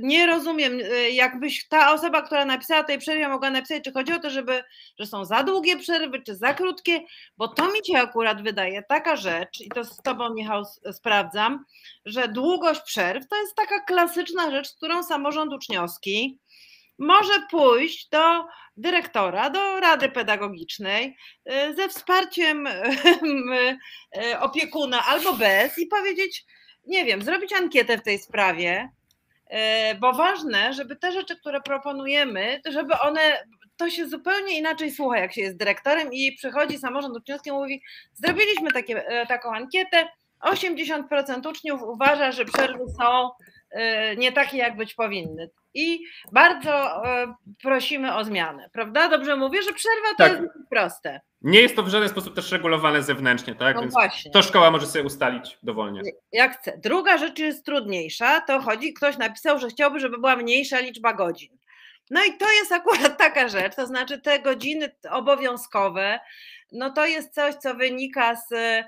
Nie rozumiem, jakbyś ta osoba, która napisała tej przerwie, mogła napisać, czy chodzi o to, żeby, że są za długie przerwy, czy za krótkie, bo to mi się akurat wydaje taka rzecz, i to z tobą, Michał, sprawdzam, że długość przerw to jest taka klasyczna rzecz, którą samorząd uczniowski może pójść do dyrektora, do rady pedagogicznej ze wsparciem opiekuna albo bez i powiedzieć, nie wiem, zrobić ankietę w tej sprawie, bo ważne, żeby te rzeczy, które proponujemy, żeby one, to się zupełnie inaczej słucha, jak się jest dyrektorem i przychodzi samorząd uczniowski i mówi, zrobiliśmy takie, taką ankietę, osiemdziesiąt procent uczniów uważa, że przerwy są nie takie, jak być powinny. I bardzo prosimy o zmianę, prawda? Dobrze mówię, że przerwa to tak. Jest proste. Nie jest to w żaden sposób też regulowane zewnętrznie, tak? No więc właśnie. To szkoła może sobie ustalić dowolnie. Jak chce. Druga rzecz jest trudniejsza, to chodzi, ktoś napisał, że chciałby, żeby była mniejsza liczba godzin. No i to jest akurat taka rzecz, to znaczy te godziny obowiązkowe, no to jest coś, co wynika z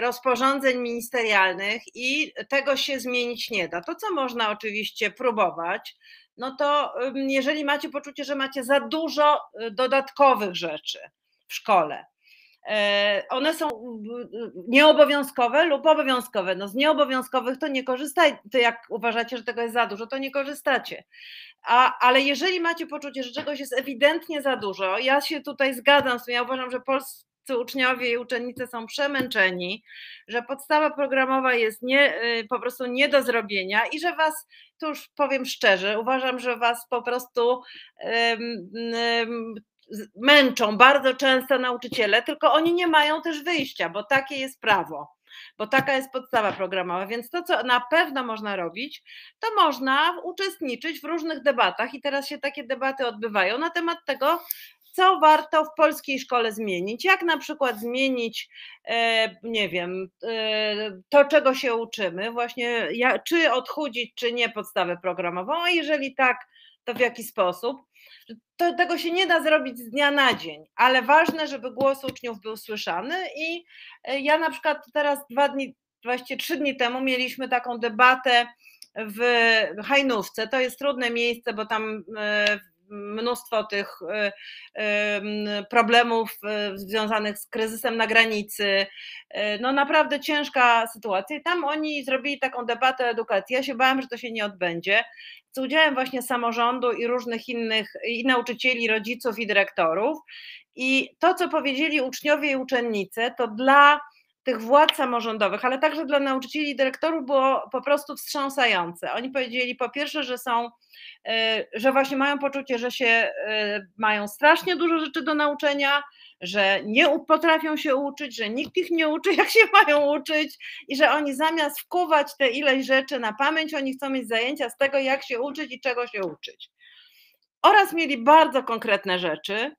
rozporządzeń ministerialnych i tego się zmienić nie da. To, co można oczywiście próbować, no to jeżeli macie poczucie, że macie za dużo dodatkowych rzeczy w szkole, one są nieobowiązkowe lub obowiązkowe, no z nieobowiązkowych to nie korzystajcie, to jak uważacie, że tego jest za dużo, to nie korzystacie. A, ale jeżeli macie poczucie, że czegoś jest ewidentnie za dużo, ja się tutaj zgadzam z tym, ja uważam, że Polska uczniowie i uczennice są przemęczeni, że podstawa programowa jest nie, po prostu nie do zrobienia i że was, to już powiem szczerze, uważam, że was po prostu um, um, męczą bardzo często nauczyciele, tylko oni nie mają też wyjścia, bo takie jest prawo, bo taka jest podstawa programowa, więc to, co na pewno można robić, to można uczestniczyć w różnych debatach i teraz się takie debaty odbywają na temat tego, co warto w polskiej szkole zmienić, jak na przykład zmienić, nie wiem, to czego się uczymy, właśnie czy odchudzić, czy nie podstawę programową, a jeżeli tak, to w jaki sposób. To, tego się nie da zrobić z dnia na dzień, ale ważne, żeby głos uczniów był słyszany i ja na przykład teraz dwa dni, właściwie trzy dni temu mieliśmy taką debatę w Hajnówce, to jest trudne miejsce, bo tam mnóstwo tych problemów związanych z kryzysem na granicy, no naprawdę ciężka sytuacja i tam oni zrobili taką debatę edukacji, ja się bałam, że to się nie odbędzie, z udziałem właśnie samorządu i różnych innych, i nauczycieli, rodziców i dyrektorów i to, co powiedzieli uczniowie i uczennice, to dla tych władz samorządowych, ale także dla nauczycieli i dyrektorów było po prostu wstrząsające. Oni powiedzieli po pierwsze, że są, że właśnie mają poczucie, że się mają strasznie dużo rzeczy do nauczenia, że nie potrafią się uczyć, że nikt ich nie uczy, jak się mają uczyć i że oni zamiast wkuwać te ileś rzeczy na pamięć, oni chcą mieć zajęcia z tego, jak się uczyć i czego się uczyć. Oraz mieli bardzo konkretne rzeczy.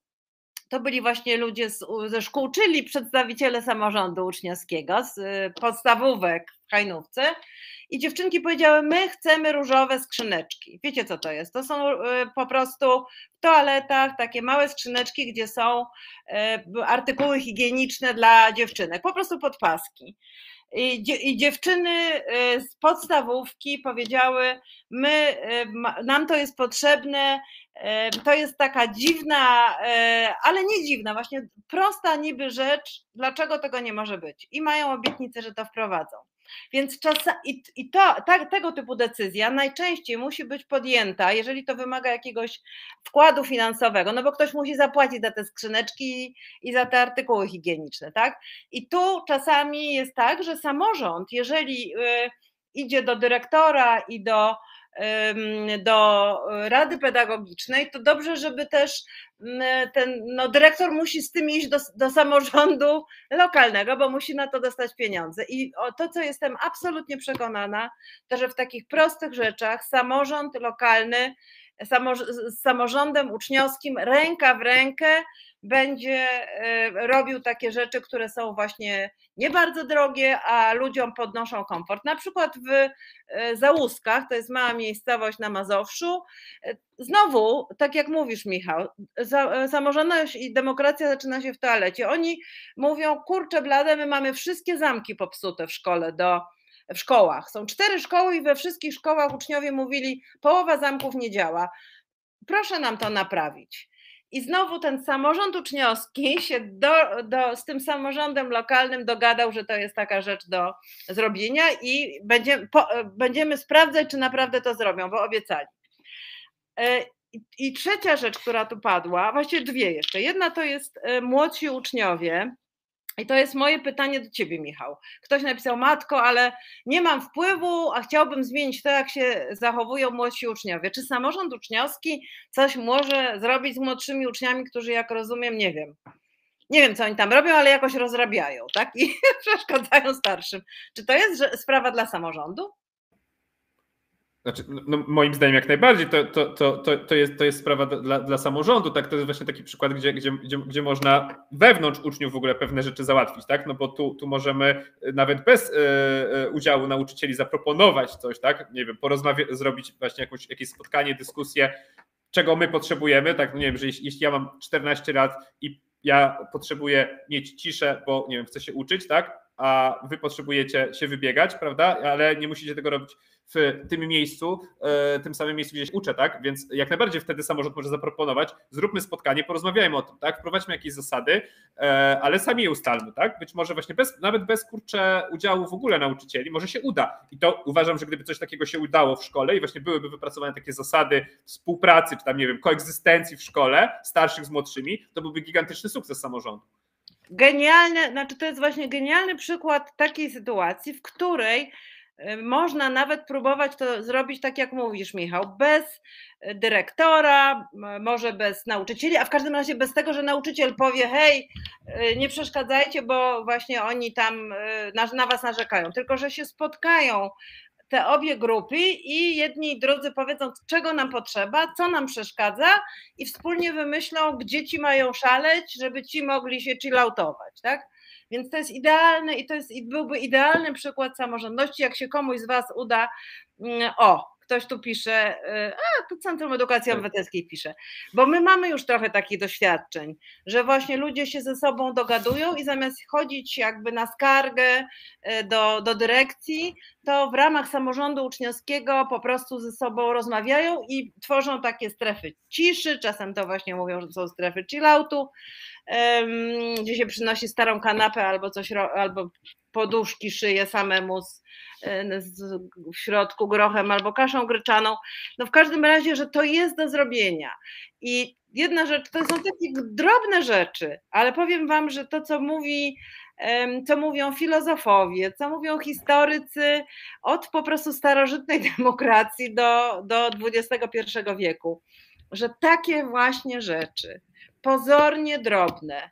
To byli właśnie ludzie z, ze szkół, czyli przedstawiciele samorządu uczniowskiego z podstawówek Hajnówce i dziewczynki powiedziały, my chcemy różowe skrzyneczki. Wiecie, co to jest? To są po prostu w toaletach takie małe skrzyneczki, gdzie są artykuły higieniczne dla dziewczynek, po prostu podpaski. I dziewczyny z podstawówki powiedziały, my, nam to jest potrzebne, to jest taka dziwna, ale nie dziwna, właśnie prosta niby rzecz, dlaczego tego nie może być. I mają obietnicę, że to wprowadzą. Więc czasami, i to, tak, tego typu decyzja najczęściej musi być podjęta, jeżeli to wymaga jakiegoś wkładu finansowego, no bo ktoś musi zapłacić za te skrzyneczki i za te artykuły higieniczne, tak? I tu czasami jest tak, że samorząd, jeżeli idzie do dyrektora i do, do rady pedagogicznej, to dobrze, żeby też ten no, dyrektor musi z tym iść do, do samorządu lokalnego, bo musi na to dostać pieniądze. I o to, co jestem absolutnie przekonana, to że w takich prostych rzeczach samorząd lokalny z samorządem uczniowskim ręka w rękę będzie robił takie rzeczy, które są właśnie nie bardzo drogie, a ludziom podnoszą komfort. Na przykład w Załuskach, to jest mała miejscowość na Mazowszu, znowu, tak jak mówisz, Michał, samorządność i demokracja zaczyna się w toalecie. Oni mówią, kurczę blade, my mamy wszystkie zamki popsute w szkole do w szkołach. Są cztery szkoły i we wszystkich szkołach uczniowie mówili, połowa zamków nie działa. Proszę nam to naprawić. I znowu ten samorząd uczniowski się do, do, z tym samorządem lokalnym dogadał, że to jest taka rzecz do zrobienia i będziemy, po, będziemy sprawdzać, czy naprawdę to zrobią, bo obiecali. I, i trzecia rzecz, która tu padła, właściwie dwie jeszcze. Jedna to jest młodsi uczniowie. I to jest moje pytanie do ciebie, Michał. Ktoś napisał, matko, ale nie mam wpływu, a chciałbym zmienić to, jak się zachowują młodsi uczniowie. Czy samorząd uczniowski coś może zrobić z młodszymi uczniami, którzy, jak rozumiem, nie wiem, nie wiem, co oni tam robią, ale jakoś rozrabiają, tak? I przeszkadzają starszym. Czy to jest sprawa dla samorządu? Znaczy, no, moim zdaniem jak najbardziej to, to, to, to, jest, to jest sprawa dla, dla samorządu, tak? To jest właśnie taki przykład, gdzie, gdzie, gdzie, gdzie można wewnątrz uczniów w ogóle pewne rzeczy załatwić, tak? No bo tu, tu możemy nawet bez e, udziału nauczycieli zaproponować coś, tak? Nie wiem, porozmawiać, zrobić właśnie jakąś, jakieś spotkanie, dyskusję, czego my potrzebujemy, tak? No nie wiem, że jeśli, jeśli ja mam czternaście lat i ja potrzebuję mieć ciszę, bo nie wiem, chcę się uczyć, tak? A wy potrzebujecie się wybiegać, prawda? Ale nie musicie tego robić w tym miejscu, tym samym miejscu, gdzie się uczę, tak? Więc jak najbardziej wtedy samorząd może zaproponować, zróbmy spotkanie, porozmawiajmy o tym, tak? Wprowadźmy jakieś zasady, ale sami je ustalmy, tak? Być może właśnie bez, nawet bez kurczę udziału w ogóle nauczycieli może się uda. I to uważam, że gdyby coś takiego się udało w szkole i właśnie byłyby wypracowane takie zasady współpracy, czy tam nie wiem, koegzystencji w szkole starszych z młodszymi, to byłby gigantyczny sukces samorządu. Genialne, znaczy to jest właśnie genialny przykład takiej sytuacji, w której można nawet próbować to zrobić tak jak mówisz, Michał, bez dyrektora, może bez nauczycieli, a w każdym razie bez tego, że nauczyciel powie hej, nie przeszkadzajcie, bo właśnie oni tam na was narzekają, tylko że się spotkają te obie grupy i jedni i drudzy powiedzą, czego nam potrzeba, co nam przeszkadza i wspólnie wymyślą, gdzie ci mają szaleć, żeby ci mogli się chilloutować, tak? Więc to jest idealne i to jest, byłby idealny przykład samorządności, jak się komuś z was uda, o, ktoś tu pisze, a tu Centrum Edukacji Obywatelskiej pisze, bo my mamy już trochę takich doświadczeń, że właśnie ludzie się ze sobą dogadują i zamiast chodzić jakby na skargę do, do dyrekcji, to w ramach samorządu uczniowskiego po prostu ze sobą rozmawiają i tworzą takie strefy ciszy, czasem to właśnie mówią, że są strefy chilloutu, gdzie się przynosi starą kanapę albo coś, albo poduszki szyje samemu z, z, w środku grochem albo kaszą gryczaną. No w każdym razie, że to jest do zrobienia. I jedna rzecz, to są takie drobne rzeczy, ale powiem wam, że to co mówi, co mówią filozofowie, co mówią historycy od po prostu starożytnej demokracji do, do dwudziestego pierwszego wieku, że takie właśnie rzeczy, pozornie drobne,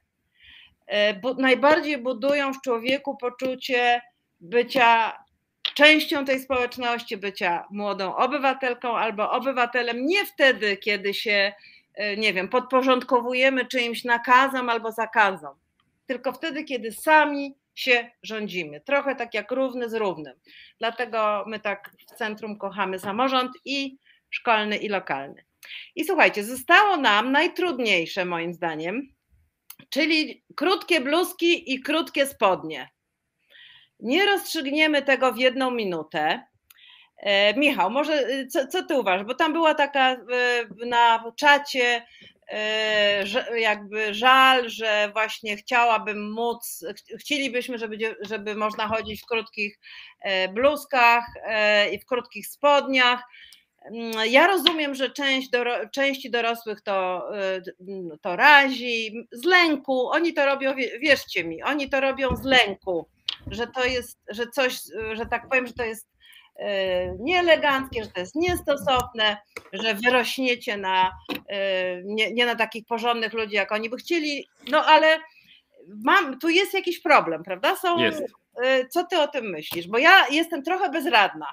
najbardziej budują w człowieku poczucie bycia częścią tej społeczności, bycia młodą obywatelką albo obywatelem, nie wtedy, kiedy się, nie wiem, podporządkowujemy czyimś nakazom albo zakazom, tylko wtedy, kiedy sami się rządzimy. Trochę tak jak równy z równym. Dlatego my tak w centrum kochamy samorząd i szkolny, i lokalny. I słuchajcie, zostało nam najtrudniejsze moim zdaniem, czyli krótkie bluzki i krótkie spodnie. Nie rozstrzygniemy tego w jedną minutę. E, Michał, może co, co ty uważasz? Bo tam była taka e, na czacie e, że, jakby żal, że właśnie chciałabym móc, chcielibyśmy, żeby, żeby można chodzić w krótkich e, bluzkach e, i w krótkich spodniach. Ja rozumiem, że część doro, części dorosłych to, to razi, z lęku, oni to robią, wierzcie mi, oni to robią z lęku, że to jest, że coś, że tak powiem, że to jest nieeleganckie, że to jest niestosowne, że wyrośniecie na, nie, nie na takich porządnych ludzi, jak oni by chcieli, no ale mam, tu jest jakiś problem, prawda? Są, jest. Co ty o tym myślisz? Bo ja jestem trochę bezradna.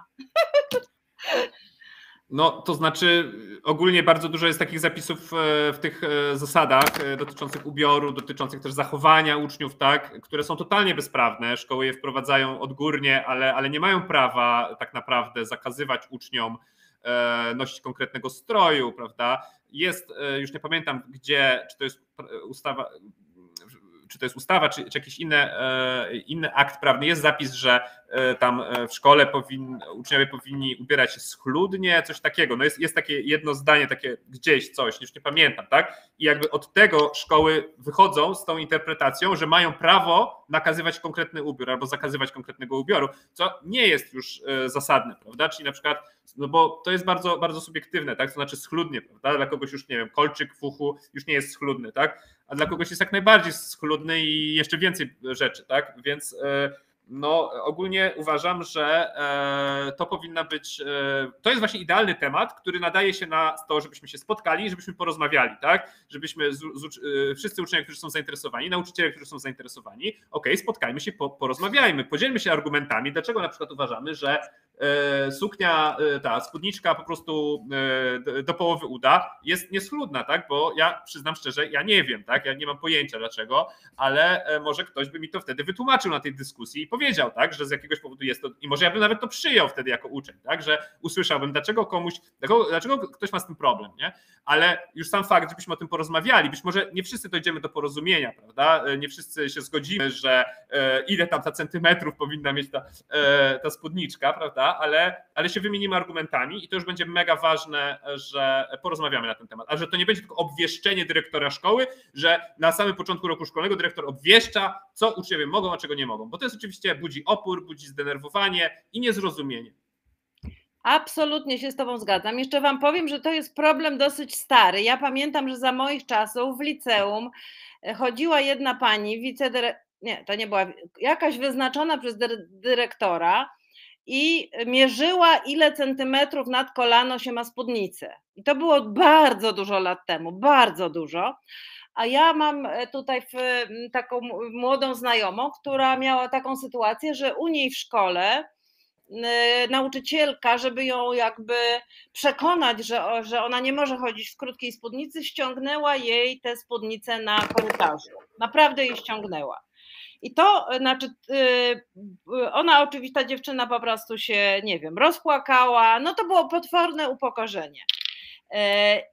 No, to znaczy ogólnie bardzo dużo jest takich zapisów w tych zasadach dotyczących ubioru, dotyczących też zachowania uczniów, tak, które są totalnie bezprawne. Szkoły je wprowadzają odgórnie, ale, ale nie mają prawa tak naprawdę zakazywać uczniom nosić konkretnego stroju, prawda? Jest, już nie pamiętam gdzie, czy to jest ustawa, czy to jest ustawa, czy, czy jakiś inny, inny akt prawny, jest zapis, że tam w szkole powin, uczniowie powinni ubierać się schludnie, coś takiego. No jest, jest takie jedno zdanie, takie gdzieś coś, już nie pamiętam, tak? I jakby od tego szkoły wychodzą z tą interpretacją, że mają prawo nakazywać konkretny ubiór albo zakazywać konkretnego ubioru, co nie jest już zasadne, prawda? Czyli na przykład, no bo to jest bardzo, bardzo subiektywne, tak? To znaczy schludnie, prawda? Dla kogoś już, nie wiem, kolczyk w uchu już nie jest schludny, tak? A dla kogoś jest jak najbardziej schludny i jeszcze więcej rzeczy, tak? Więc no ogólnie uważam, że to powinna być, to jest właśnie idealny temat, który nadaje się na to, żebyśmy się spotkali, żebyśmy porozmawiali, tak? Żebyśmy z, z, wszyscy uczniowie, którzy są zainteresowani, nauczyciele, którzy są zainteresowani, okej, okay, spotkajmy się, po, porozmawiajmy, podzielmy się argumentami, dlaczego na przykład uważamy, że suknia, ta spódniczka po prostu do połowy uda jest nieschludna, tak? Bo ja przyznam szczerze, ja nie wiem, tak? Ja nie mam pojęcia dlaczego, ale może ktoś by mi to wtedy wytłumaczył na tej dyskusji i powiedział, tak? Że z jakiegoś powodu jest to i może ja bym nawet to przyjął wtedy jako uczeń, tak? Że usłyszałbym, dlaczego komuś, dlaczego ktoś ma z tym problem, nie? Ale już sam fakt, żebyśmy o tym porozmawiali, być może nie wszyscy dojdziemy do porozumienia, prawda? Nie wszyscy się zgodzimy, że ile tam ta centymetrów powinna mieć ta, ta spódniczka, prawda? Ale, ale się wymienimy argumentami i to już będzie mega ważne, że porozmawiamy na ten temat, a że to nie będzie tylko obwieszczenie dyrektora szkoły, że na samym początku roku szkolnego dyrektor obwieszcza, co uczniowie mogą, a czego nie mogą, bo to jest oczywiście budzi opór, budzi zdenerwowanie i niezrozumienie. Absolutnie się z tobą zgadzam. Jeszcze wam powiem, że to jest problem dosyć stary. Ja pamiętam, że za moich czasów w liceum chodziła jedna pani, wicedyrektor, nie, to nie była, jakaś wyznaczona przez dyrektora, i mierzyła, ile centymetrów nad kolano się ma spódnicę. I to było bardzo dużo lat temu, bardzo dużo. A ja mam tutaj taką młodą znajomą, która miała taką sytuację, że u niej w szkole nauczycielka, żeby ją jakby przekonać, że, że ona nie może chodzić w krótkiej spódnicy, ściągnęła jej tę spódnicę na korytarzu. Naprawdę jej ściągnęła. I to znaczy, ona oczywiście, ta dziewczyna po prostu się, nie wiem, rozpłakała, no to było potworne upokorzenie.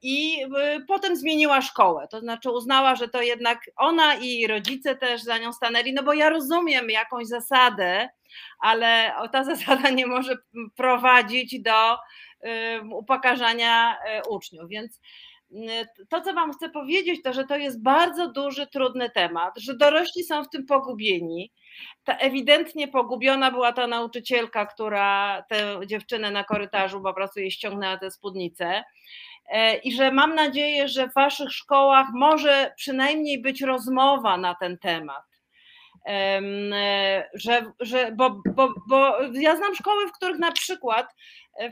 I potem zmieniła szkołę, to znaczy uznała, że to jednak ona i jej rodzice też za nią stanęli, no bo ja rozumiem jakąś zasadę, ale ta zasada nie może prowadzić do upokarzania uczniów, więc to, co wam chcę powiedzieć, to, że to jest bardzo duży, trudny temat, że dorośli są w tym pogubieni. Ta ewidentnie pogubiona była ta nauczycielka, która tę dziewczynę na korytarzu po prostu jej ściągnęła tę spódnicę i że mam nadzieję, że w waszych szkołach może przynajmniej być rozmowa na ten temat. Że, że, bo, bo, bo ja znam szkoły, w których na przykład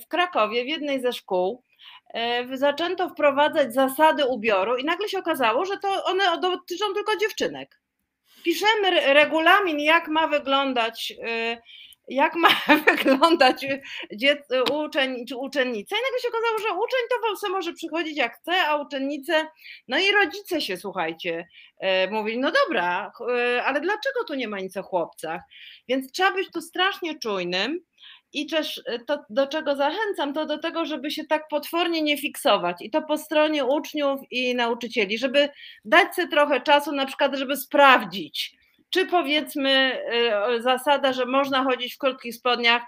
w Krakowie, w jednej ze szkół zaczęto wprowadzać zasady ubioru i nagle się okazało, że to one dotyczą tylko dziewczynek. Piszemy regulamin, jak ma wyglądać, jak ma wyglądać uczeń czy uczennica. I nagle się okazało, że uczeń to sobie może przychodzić jak chce, a uczennice, no i rodzice się, słuchajcie, mówili, no dobra, ale dlaczego tu nie ma nic o chłopcach? Więc trzeba być tu strasznie czujnym. I też to, do czego zachęcam, to do tego, żeby się tak potwornie nie fiksować i to po stronie uczniów i nauczycieli, żeby dać sobie trochę czasu, na przykład, żeby sprawdzić, czy powiedzmy zasada, że można chodzić w krótkich spodniach,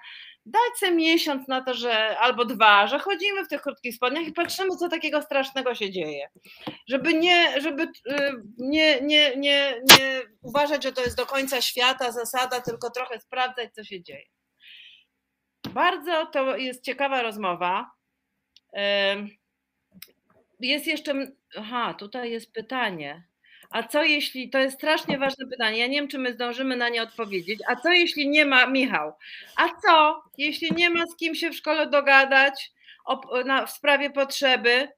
dać sobie miesiąc na to, że albo dwa, że chodzimy w tych krótkich spodniach i patrzymy, co takiego strasznego się dzieje. Żeby nie, żeby nie, nie, nie, nie uważać, że to jest do końca świata zasada, tylko trochę sprawdzać, co się dzieje. Bardzo to jest ciekawa rozmowa. Jest jeszcze, aha, tutaj jest pytanie. A co jeśli, to jest strasznie ważne pytanie, ja nie wiem, czy my zdążymy na nie odpowiedzieć. A co jeśli nie ma, Michał, a co jeśli nie ma z kim się w szkole dogadać o, na, w sprawie potrzeby?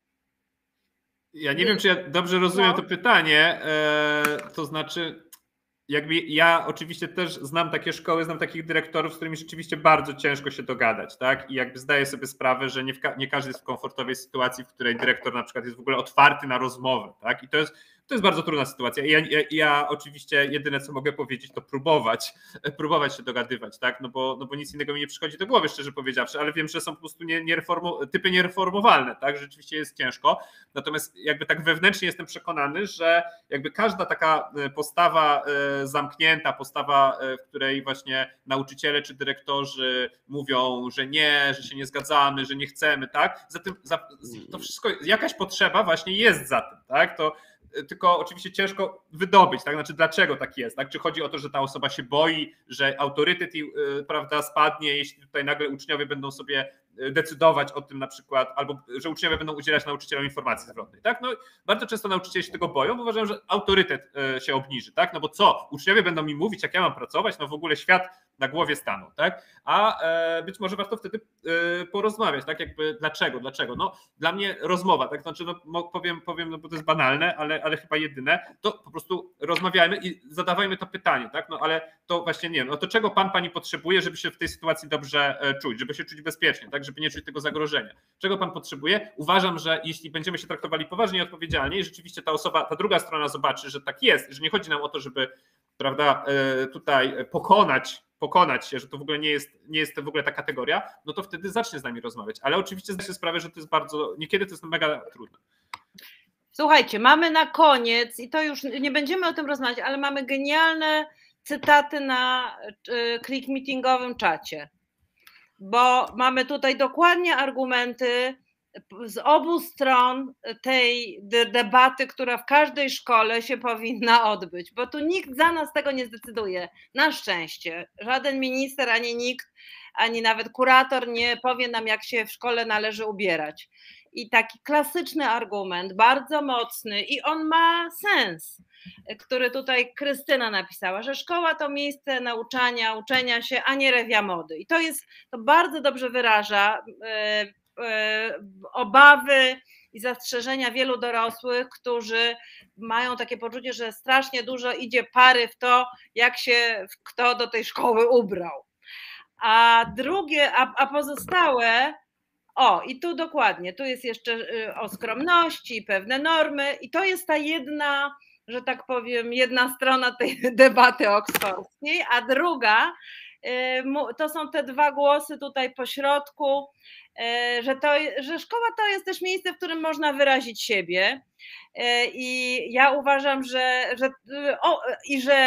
Ja nie wiem, czy ja dobrze rozumiem no. to pytanie, eee, to znaczy... Jakby ja oczywiście też znam takie szkoły, znam takich dyrektorów, z którymi rzeczywiście bardzo ciężko się dogadać, tak? I jakby zdaję sobie sprawę, że nie, w, nie każdy jest w komfortowej sytuacji, w której dyrektor na przykład jest w ogóle otwarty na rozmowę, tak? I to jest, to jest bardzo trudna sytuacja. I ja, ja, ja oczywiście jedyne, co mogę powiedzieć, to próbować, próbować się dogadywać, tak? No bo, no bo nic innego mi nie przychodzi do głowy, szczerze powiedziawszy, ale wiem, że są po prostu nie, niereformu, typy niereformowalne, tak? Rzeczywiście jest ciężko. Natomiast jakby tak wewnętrznie jestem przekonany, że jakby każda taka postawa zamknięta, postawa, w której właśnie nauczyciele czy dyrektorzy mówią, że nie, że się nie zgadzamy, że nie chcemy, tak? Zatem za, to wszystko, jakaś potrzeba właśnie jest za tym, tak? To tylko oczywiście ciężko wydobyć, tak? Znaczy dlaczego tak jest, tak? Czy chodzi o to, że ta osoba się boi, że autorytet jej, prawda, spadnie, jeśli tutaj nagle uczniowie będą sobie decydować o tym na przykład, albo że uczniowie będą udzielać nauczycielom informacji zwrotnej, tak? No bardzo często nauczyciele się tego boją, bo uważają, że autorytet się obniży, tak? No bo co? Uczniowie będą mi mówić, jak ja mam pracować, no w ogóle świat na głowie stanął, tak? A być może warto wtedy porozmawiać, tak? Jakby dlaczego, dlaczego? No dla mnie rozmowa, tak? Znaczy no, powiem, powiem, no bo to jest banalne, ale, ale chyba jedyne, to po prostu rozmawiajmy i zadawajmy to pytanie, tak? No ale to właśnie nie wiem, no to czego pan, pani potrzebuje, żeby się w tej sytuacji dobrze czuć, żeby się czuć bezpiecznie, tak? Żeby nie czuć tego zagrożenia. Czego pan potrzebuje? Uważam, że jeśli będziemy się traktowali poważnie i odpowiedzialnie i rzeczywiście ta osoba, ta druga strona zobaczy, że tak jest, że nie chodzi nam o to, żeby, prawda, tutaj pokonać, pokonać się, że to w ogóle nie jest, nie jest to w ogóle ta kategoria, no to wtedy zacznie z nami rozmawiać. Ale oczywiście zdaję sobie sprawę, że to jest bardzo, niekiedy to jest mega trudne. Słuchajcie, mamy na koniec i to już nie będziemy o tym rozmawiać, ale mamy genialne cytaty na click meetingowym czacie. Bo mamy tutaj dokładnie argumenty z obu stron tej debaty, która w każdej szkole się powinna odbyć, bo tu nikt za nas tego nie zdecyduje, na szczęście. Żaden minister, ani nikt, ani nawet kurator nie powie nam, jak się w szkole należy ubierać. I taki klasyczny argument, bardzo mocny i on ma sens, który tutaj Krystyna napisała, że szkoła to miejsce nauczania, uczenia się, a nie rewia mody. I to jest, to bardzo dobrze wyraża y, y, obawy i zastrzeżenia wielu dorosłych, którzy mają takie poczucie, że strasznie dużo idzie pary w to, jak się kto do tej szkoły ubrał. A drugie, a, a pozostałe... O, i tu dokładnie, tu jest jeszcze o skromności, pewne normy i to jest ta jedna, że tak powiem, jedna strona tej debaty oksfordzkiej, a druga, to są te dwa głosy tutaj po środku, że, to, że szkoła to jest też miejsce, w którym można wyrazić siebie i ja uważam, że, że, o, i że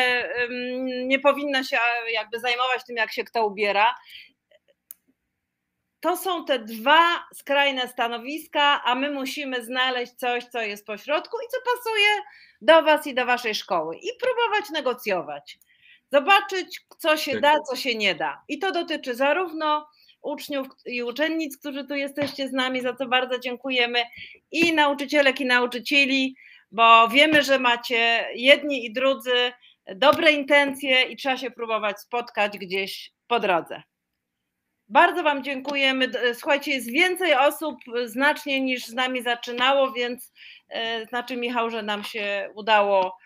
nie powinna się jakby zajmować tym, jak się kto ubiera. To są te dwa skrajne stanowiska, a my musimy znaleźć coś, co jest pośrodku i co pasuje do was i do waszej szkoły i próbować negocjować, zobaczyć, co się da, co się nie da. I to dotyczy zarówno uczniów i uczennic, którzy tu jesteście z nami, za co bardzo dziękujemy, i nauczycielek i nauczycieli, bo wiemy, że macie jedni i drudzy dobre intencje i trzeba się próbować spotkać gdzieś po drodze. Bardzo Wam dziękujemy. Słuchajcie, jest więcej osób znacznie niż z nami zaczynało, więc znaczy, Michał, że nam się udało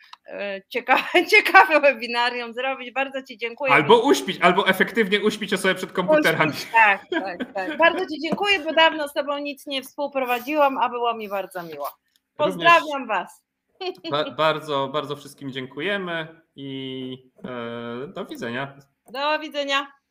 ciekawe, ciekawe webinarium zrobić. Bardzo Ci dziękuję. Albo uśpić, albo efektywnie uśpić osobę przed komputerami. Uśpić, tak, tak, tak. Bardzo Ci dziękuję, bo dawno z Tobą nic nie współprowadziłam, a było mi bardzo miło. Pozdrawiam Również Was. Ba- bardzo, bardzo wszystkim dziękujemy i e, do widzenia. Do widzenia.